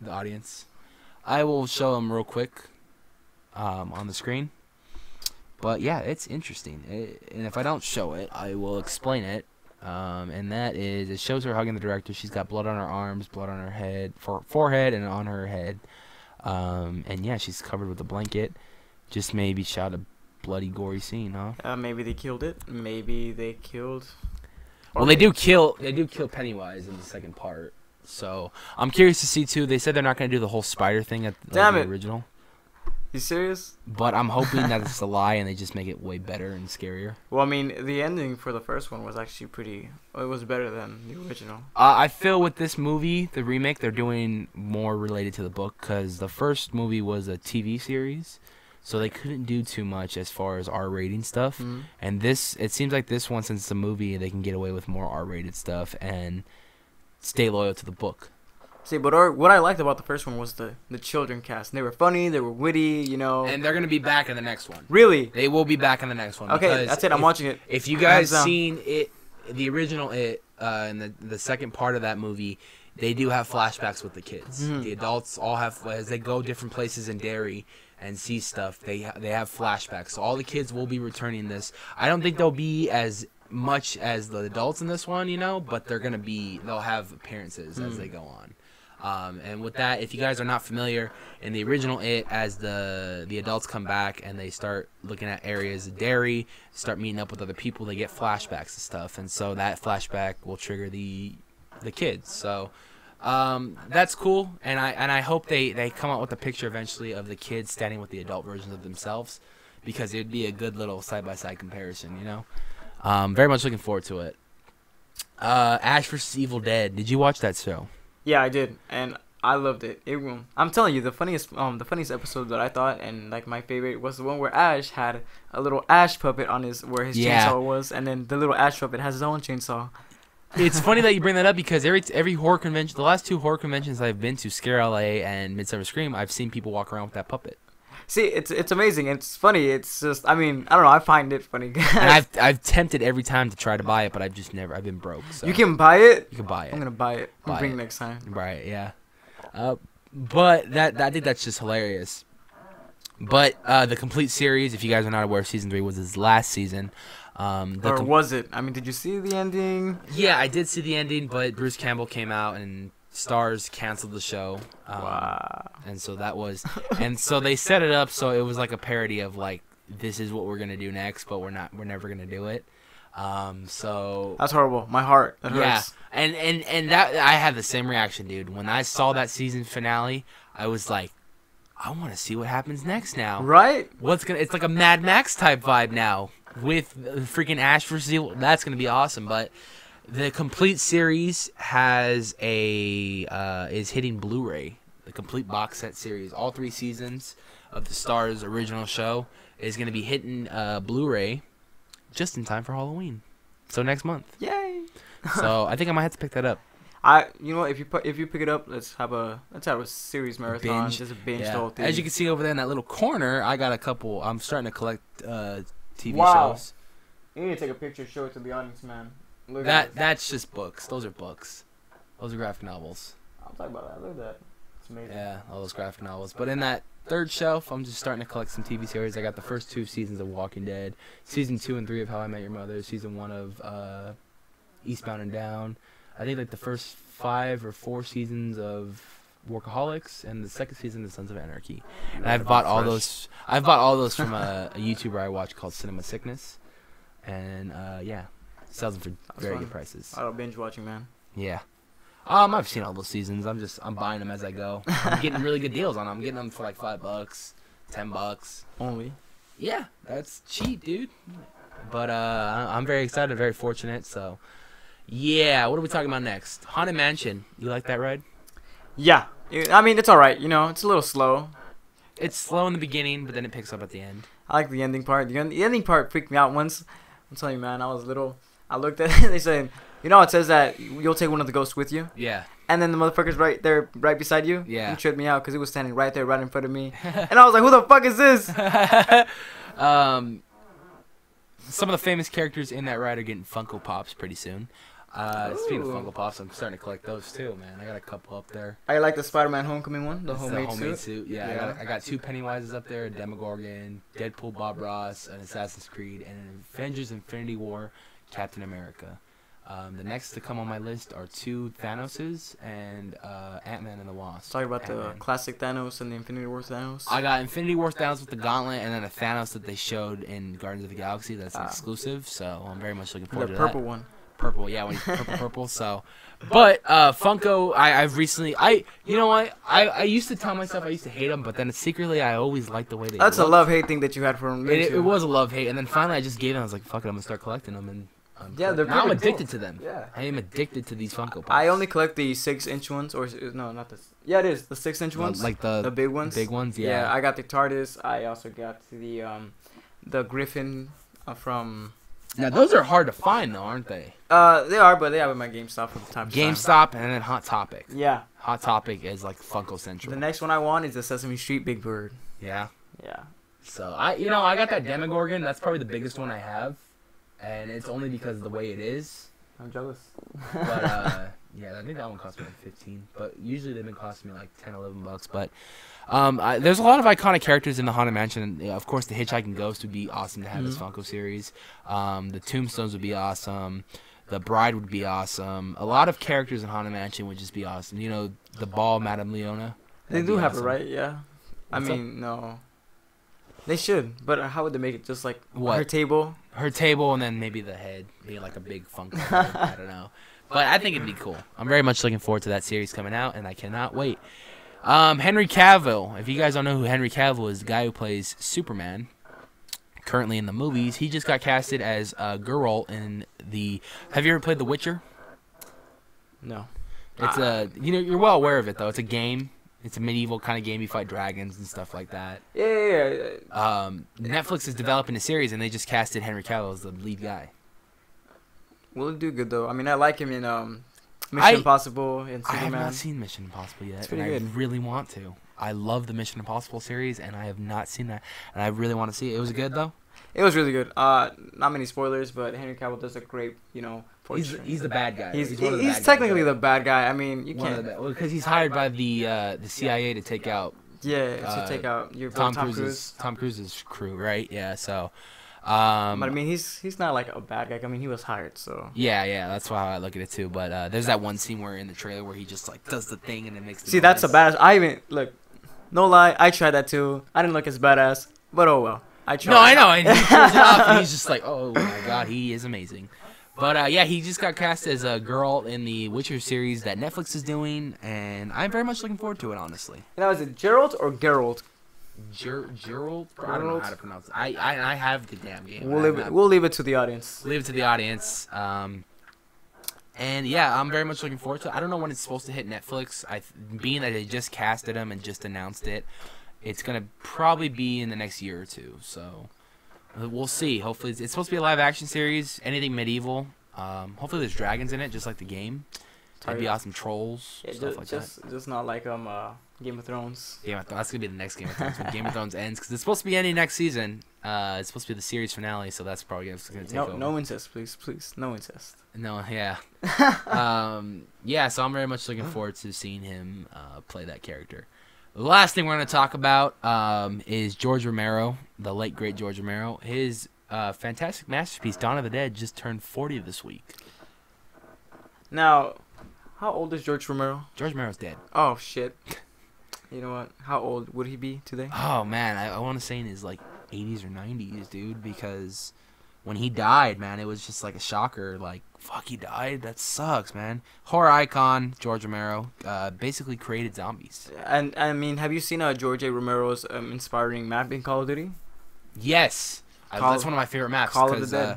the audience. I will show them real quick um, on the screen. But yeah, it's interesting. It, and if I don't show it, I will explain it. Um, and that is, it shows her hugging the director. She's got blood on her arms, blood on her head, for, forehead, and on her head. Um, and yeah, she's covered with a blanket. Just maybe shot a bloody, gory scene, huh? Uh, maybe they killed it. Maybe they killed. Well, they do kill. They do kill Pennywise in the second part. So I'm curious to see too. They said they're not going to do the whole spider thing at like, Damn it. the original. You serious? But I'm hoping that it's a lie and they just make it way better and scarier. Well, I mean, the ending for the first one was actually pretty. It was better than the original. Uh, I feel with this movie, the remake, they're doing more related to the book because the first movie was a T V series. So they couldn't do too much as far as R-rating stuff. Mm-hmm. And this, it seems like this one, since it's a movie, they can get away with more R-rated stuff and stay loyal to the book. See, but our, what I liked about the first one was the, the children cast. They were funny, they were witty, you know. And they're going to be back in the next one. Really? They will be back in the next one. Okay, that's it. I'm if, watching it. If you guys have seen it, the original It, uh, and the, the second part of that movie, they do have flashbacks with the kids. Mm-hmm. The adults all have, as they go different places in Derry and see stuff, they ha they have flashbacks. So all the kids will be returning this. I don't think they'll be as much as the adults in this one, you know, but they're gonna be. They'll have appearances mm. as they go on. Um, and with that, if you guys are not familiar, in the original It, as the the adults come back and they start looking at areas of Derry, start meeting up with other people, they get flashbacks and stuff, and so that flashback will trigger the the kids. So. Um, that's cool, and I and I hope they, they come out with a picture eventually of the kids standing with the adult versions of themselves, because it'd be a good little side-by-side comparison, you know? Um, very much looking forward to it. Uh, Ash versus. Evil Dead. Did you watch that show? Yeah, I did, and I loved it. It I'm telling you, the funniest um the funniest episode that I thought and like my favorite was the one where Ash had a little Ash puppet on his where his yeah. chainsaw was, and then the little Ash puppet has his own chainsaw. It's funny that you bring that up because every every horror convention, the last two horror conventions I've been to, Scare L A and Midsummer Scream, I've seen people walk around with that puppet. See, it's it's amazing. It's funny. It's just, I mean, I don't know. I find it funny. And I've I've tempted every time to try to buy it, but I've just never. I've been broke. So. You can buy it. You can buy it. I'm gonna buy it. Buy I'll bring it next time. Buy it, yeah. Uh, but that I think that's just hilarious. But uh, the complete series, if you guys are not aware, season three was his last season. Um, or was it? I mean, did you see the ending? Yeah, I did see the ending, but Bruce Campbell came out and Stars canceled the show. Um, wow. And so that was, and so they set it up so it was like a parody of like, this is what we're gonna do next, but we're not, we're never gonna do it. Um, so that's horrible. My heart. That yeah. Hurts. And and and that I had the same reaction, dude. When I saw that season finale, I was like, I want to see what happens next now. Right? What's gonna? It's like a Mad Max type vibe now. With freaking Ash versus Evil, that's going to be awesome. But the complete series has a uh, is hitting Blu-ray. The complete box set series, all three seasons of the Starz original show, is going to be hitting uh, Blu-ray just in time for Halloween. So next month. Yay! So I think I might have to pick that up. I, you know, if you if you pick it up, let's have a let's have a series marathon. Binge. Just a binge yeah. the whole thing. As you can see over there in that little corner, I got a couple. I'm starting to collect. Uh, T V wow. shows. You need to take a picture, show it to the audience, man. Look that at that's just books. Those are books. Those are graphic novels. I'll talk about that. Look at that. It's amazing. Yeah, all those graphic novels. But in that third shelf, I'm just starting to collect some T V series. I got the first two seasons of Walking Dead, season two and three of How I Met Your Mother, season one of uh, Eastbound and Down. I think like the first five or four seasons of Workaholics, and the second season of Sons of Anarchy. And I've bought all those I've bought all those from a, a YouTuber I watch called Cinema Sickness. And uh, yeah, sells them for very good prices. I don't binge watching, man. Yeah. Um, I've seen all those seasons. I'm just I'm buying them as I go. I'm getting really good deals on them. I'm getting them for like five bucks, ten bucks only. Yeah, that's cheap, dude. But uh, I'm very excited, very fortunate. So Yeah, what are we talking about next? Haunted Mansion. You like that ride? Yeah. I mean, it's all right. You know, it's a little slow. It's slow in the beginning, but then it picks up at the end. I like the ending part. The, end, the ending part freaked me out once. I'm telling you, man, I was little. I looked at it and they said, you know, it says that you'll take one of the ghosts with you. Yeah. And then the motherfucker's right there, right beside you. Yeah. He tripped me out because he was standing right there, right in front of me. And I was like, who the fuck is this? um, some of the famous characters in that ride are getting Funko Pops pretty soon. Uh, speaking of Funko Pops, I'm starting to collect those too, man. I got a couple up there. I like the Spider-Man Homecoming one, the homemade, the homemade suit. suit. Yeah, yeah. I, got, I got two Pennywises up there, a Demogorgon, Deadpool, Bob Ross, an Assassin's Creed, and an Avengers Infinity War, Captain America. Um, the next to come on my list are two Thanoses and uh, Ant-Man and the Wasp. Talking about Ant-Man. The classic Thanos and the Infinity War Thanos. I got Infinity War Thanos with the gauntlet and then a Thanos that they showed in Guardians of the Galaxy that's uh, exclusive, so I'm very much looking forward to that. The purple one. Purple, yeah, when he's purple, purple. So, but uh, Funko, I, I've recently, I, you know what, I, I used to tell myself I used to hate them, but then secretly I always liked the way they. That's looked. A love hate thing that you had for them. It, it was a love hate, and then finally I just gave them. I was like, fuck it, I'm gonna start collecting them, and I'm yeah, they're now I'm addicted cool. to them. Yeah, I am addicted to these Funko Pops. I only collect the six inch ones, or no, not this. Yeah, it is the six inch ones, like the the big ones, big ones. Yeah, yeah. I got the TARDIS. I also got the um, the Griffin uh, from. Now, those are hard to find, though, aren't they? Uh, they are, but they have them at GameStop from time to time. GameStop and then Hot Topic. Yeah. Hot Topic is, like, Funko Central. The next one I want is the Sesame Street Big Bird. Yeah? Yeah. So, I, you know, I got that Demogorgon. That's probably the biggest one I have, and it's only because of the way it is. I'm jealous. But, uh, yeah, I think that one cost me, like, fifteen. But usually they've been costing me, like, ten, eleven bucks. But um, I, there's a lot of iconic characters in the Haunted Mansion. Of course, the Hitchhiking Ghost would be awesome to have mm-hmm. as Funko series. Um, the Tombstones would be awesome. The Bride would be awesome. A lot of characters in Haunted Mansion would just be awesome. You know, the ball, Madame Leona. They do have awesome. It, right? Yeah. What's I mean, up? No. They should, but how would they make it? Just like what? Her table? Her table and then maybe the head. Be like a big Funko. Head. I don't know. But I think it'd be cool. I'm very much looking forward to that series coming out, and I cannot wait. Um, Henry Cavill. If you guys don't know who Henry Cavill is, the guy who plays Superman. Currently in the movies, he just got casted as uh, Geralt in the. Have you ever played The Witcher? No. It's uh, a you know you're well aware of it though. It's a game. It's a medieval kind of game. You fight dragons and stuff like that. Yeah, yeah, yeah. Um, Netflix is developing a series, and they just casted Henry Cavill as the lead guy. Will do good though. I mean, I like him in um, Mission I, Impossible and Superman. I have not seen Mission Impossible yet, it's pretty and good. I really want to. I love the Mission Impossible series, and I have not seen that, and I really want to see it. It was good though. It was really good. Uh, not many spoilers, but Henry Cavill does a great, you know, he's the, he's the bad guy. He's, he's, one of the he's bad technically guys. The bad guy. I mean, you one can't because well, he's hired by the uh, the C I A to take out yeah uh, to take out your Tom, Tom Cruise's Cruise. Tom Cruise's crew, right? Yeah, so. Um, but I mean, he's he's not like a bad guy. I mean, he was hired, so. Yeah, yeah, that's why I look at it too. But uh, there's that one scene where in the trailer where he just like does the thing and it makes. The See, noise. That's a badass. I even look, no lie, I tried that too. I didn't look as badass, but oh well. I tried. No, I know, and he pulls it off, and he's just like, oh my god, he is amazing. But uh, yeah, he just got cast as a girl in the Witcher series that Netflix is doing, and I'm very much looking forward to it, honestly. Now, is it Geralt or Geralt? Ger Geralt? I don't know how to pronounce it. I, I, I have the damn game. We'll leave, it, we'll leave it to the audience. Leave it to the audience. Um, and yeah, I'm very much looking forward to it. I don't know when it's supposed to hit Netflix. I, being that they just casted him and just announced it, it's going to probably be in the next year or two, so... We'll see. Hopefully, it's, it's supposed to be a live-action series. Anything medieval. Um, hopefully, there's dragons in it, just like the game. That'd be awesome. Trolls, yeah, stuff just, like just, that. Just not like um, uh, Game of Thrones. Game of Thrones. That's gonna be the next Game of Thrones when Game of Thrones ends, because it's supposed to be ending next season. Uh, it's supposed to be the series finale, so that's probably gonna, gonna take no, over. No incest, please, please, no incest. No, yeah, um, yeah. So I'm very much looking forward to seeing him uh, play that character. The last thing we're going to talk about um, is George Romero, the late, great George Romero. His uh, fantastic masterpiece, Dawn of the Dead, just turned forty this week. Now, how old is George Romero? George Romero's dead. Oh, shit. You know what? How old would he be today? Oh, man. I, I want to say in his, like, eighties or nineties, dude, because when he died, man, it was just, like, a shocker. Like, fuck, he died? That sucks, man. Horror icon, George Romero, uh, basically created zombies. And, I mean, have you seen uh, George A. Romero's um, inspiring map in Call of Duty? Yes. Call I, that's one of my favorite maps. Call of the Dead. Uh,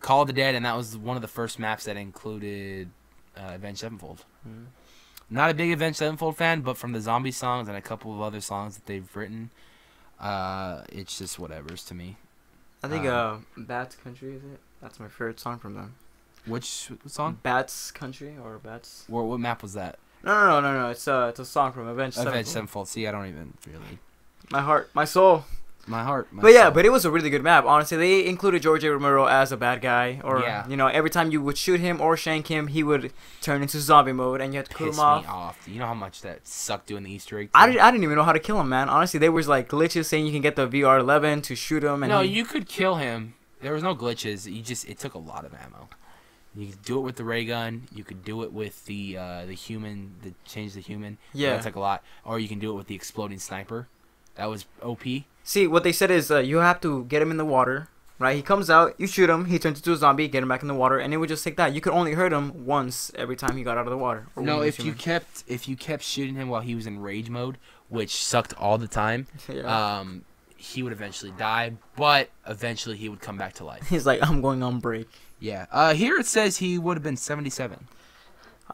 Call of the Dead, and that was one of the first maps that included uh, Avenged Sevenfold. Mm-hmm. Not a big Avenged Sevenfold fan, but from the zombie songs and a couple of other songs that they've written, uh, it's just whatever's to me. I think uh, uh, Bats Country, is it? That's my favorite song from them. Which song? Bats Country or Bats? What, what map was that? No, no, no, no, no. It's a, it's a song from Avenged Sevenfold. Avenged Sevenfold. See, I don't even really. My heart, my soul. My heart. My but yeah, soul. But it was a really good map. Honestly, they included George A. Romero as a bad guy. Or, yeah. you know, every time you would shoot him or shank him, he would turn into zombie mode and you had to kill him off. Piss me off. You know how much that sucked doing the Easter egg? I, did, I didn't even know how to kill him, man. Honestly, there was like glitches saying you can get the V R eleven to shoot him. And no, he... you could kill him. There was no glitches. You just It took a lot of ammo. You could do it with the ray gun. You could do it with the uh, the human, the change the human. Yeah. That took a lot. Or you can do it with the exploding sniper. That was O P. See, what they said is uh, you have to get him in the water, right? He comes out, you shoot him, he turns into a zombie, get him back in the water, and it would just take that. You could only hurt him once every time he got out of the water. No, if you kept if you kept shooting him while he was in rage mode, which sucked all the time, yeah. um, he would eventually die, but eventually he would come back to life. He's like, I'm going on break. Yeah. Uh, here it says he would have been seventy-seven.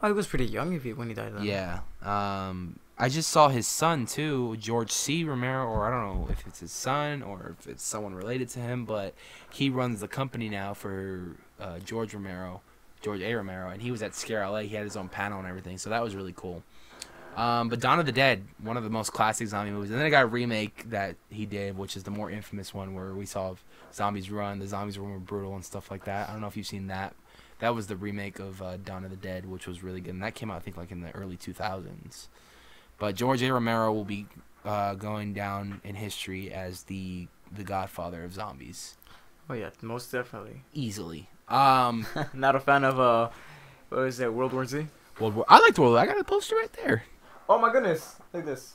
Oh, he was pretty young if he, when he died then. Yeah. Um... I just saw his son, too, George C. Romero, or I don't know if it's his son or if it's someone related to him, but he runs the company now for uh, George Romero, George A. Romero, and he was at Scare L A. He had his own panel and everything, so that was really cool. Um, but Dawn of the Dead, one of the most classic zombie movies, and then I got a remake that he did, which is the more infamous one where we saw zombies run, the zombies were more brutal and stuff like that. I don't know if you've seen that. That was the remake of uh, Dawn of the Dead, which was really good, and that came out, I think, like in the early two thousands. But George A. Romero will be uh, going down in history as the the godfather of zombies. Oh, yeah, most definitely. Easily. Um, Not a fan of, uh, what was it, World War Z? World War I liked World War Z. I got a poster right there. Oh, my goodness. Look at this.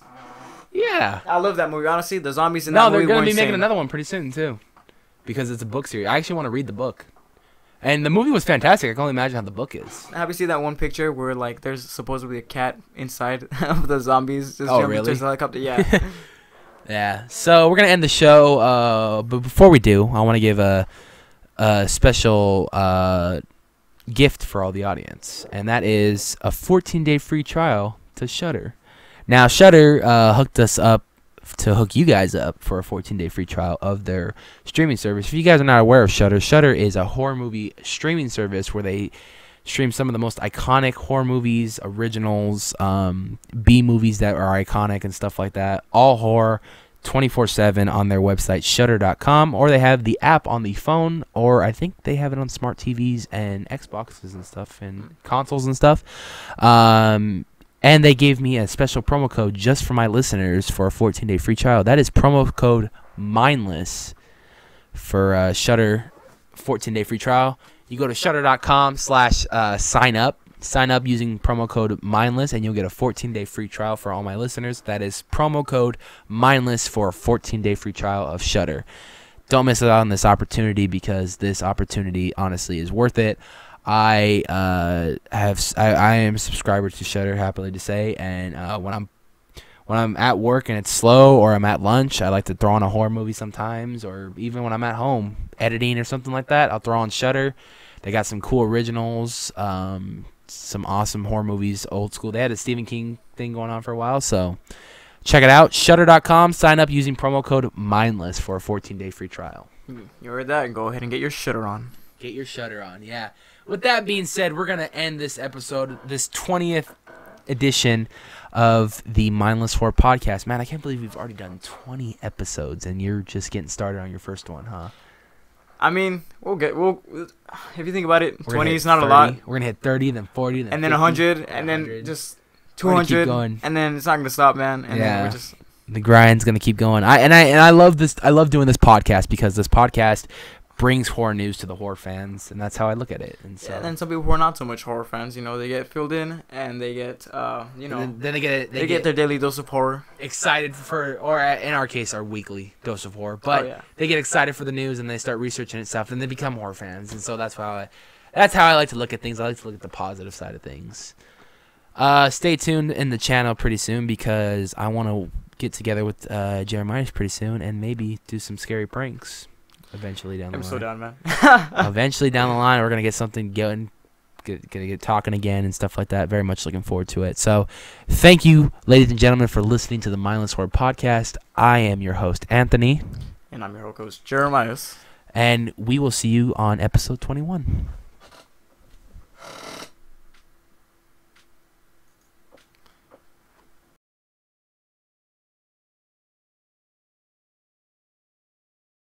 Yeah. I love that movie. Honestly, the zombies in that movie No, they're going to be making another one pretty soon, too. Because it's a book series. I actually want to read the book. And the movie was fantastic. I can only imagine how the book is. Have you seen that one picture where like there's supposedly a cat inside of the zombies just oh, jumping really? to the helicopter? Yeah. Yeah. So we're gonna end the show, uh, but before we do, I want to give a, a special uh, gift for all the audience, and that is a fourteen day free trial to Shudder. Now Shudder uh, hooked us up. to hook you guys up for a fourteen day free trial of their streaming service. If you guys are not aware of Shudder, Shudder is a horror movie streaming service where they stream some of the most iconic horror movies, originals, um, B-movies that are iconic and stuff like that. All horror, twenty-four seven on their website, shudder dot com, or they have the app on the phone, or I think they have it on smart T Vs and Xboxes and stuff and consoles and stuff. Um... And they gave me a special promo code just for my listeners for a fourteen day free trial. That is promo code MINDLESS for uh, Shudder fourteen day free trial. You go to shudder dot com slash sign up. Sign up using promo code MINDLESS, and you'll get a fourteen day free trial for all my listeners. That is promo code MINDLESS for a fourteen day free trial of Shudder. Don't miss out on this opportunity because this opportunity, honestly, is worth it. I uh, have I, I am a subscriber to Shudder, happily to say, and uh, when I'm when I'm at work and it's slow or I'm at lunch, I like to throw on a horror movie sometimes, or even when I'm at home editing or something like that, I'll throw on Shudder. They got some cool originals, um, some awesome horror movies, old school. They had a Stephen King thing going on for a while, so check it out. Shudder dot com. Sign up using promo code MINDLESS for a fourteen day free trial. You heard that? Go ahead and get your Shudder on. Get your Shudder on, yeah. With that being said, we're going to end this episode, this twentieth edition of the Mindless Horror Podcast. Man, I can't believe we've already done twenty episodes, and you're just getting started on your first one, huh? I mean, we'll get, we'll, if you think about it, twenty is not a lot. We're going to hit thirty, then forty, then and then one hundred, and then just two hundred, and then it's not going to stop, man. And yeah. Then we're just... The grind's going to keep going. I and I and I love this. I love doing this podcast because this podcast brings horror news to the horror fans, and that's how I look at it. And so, and then some people who are not so much horror fans, you know, they get filled in, and they get, uh, you know, then, then they get they, they get, get their daily dose of horror. Excited for, or in our case, our weekly dose of horror. But oh, yeah. They get excited for the news, and they start researching it stuff, and they become horror fans. And so that's how I, that's how I like to look at things. I like to look at the positive side of things. Uh, stay tuned in the channel pretty soon because I want to get together with uh, Jeremiah pretty soon and maybe do some scary pranks. eventually down the I'm line. I'm so down, man. Eventually down the line, we're going to get something going. Get, gonna get talking again and stuff like that. Very much looking forward to it. So thank you, ladies and gentlemen, for listening to the Mindless Horror Podcast. I am your host, Anthony. And I'm your host, Jeremiah. And we will see you on episode twenty-one.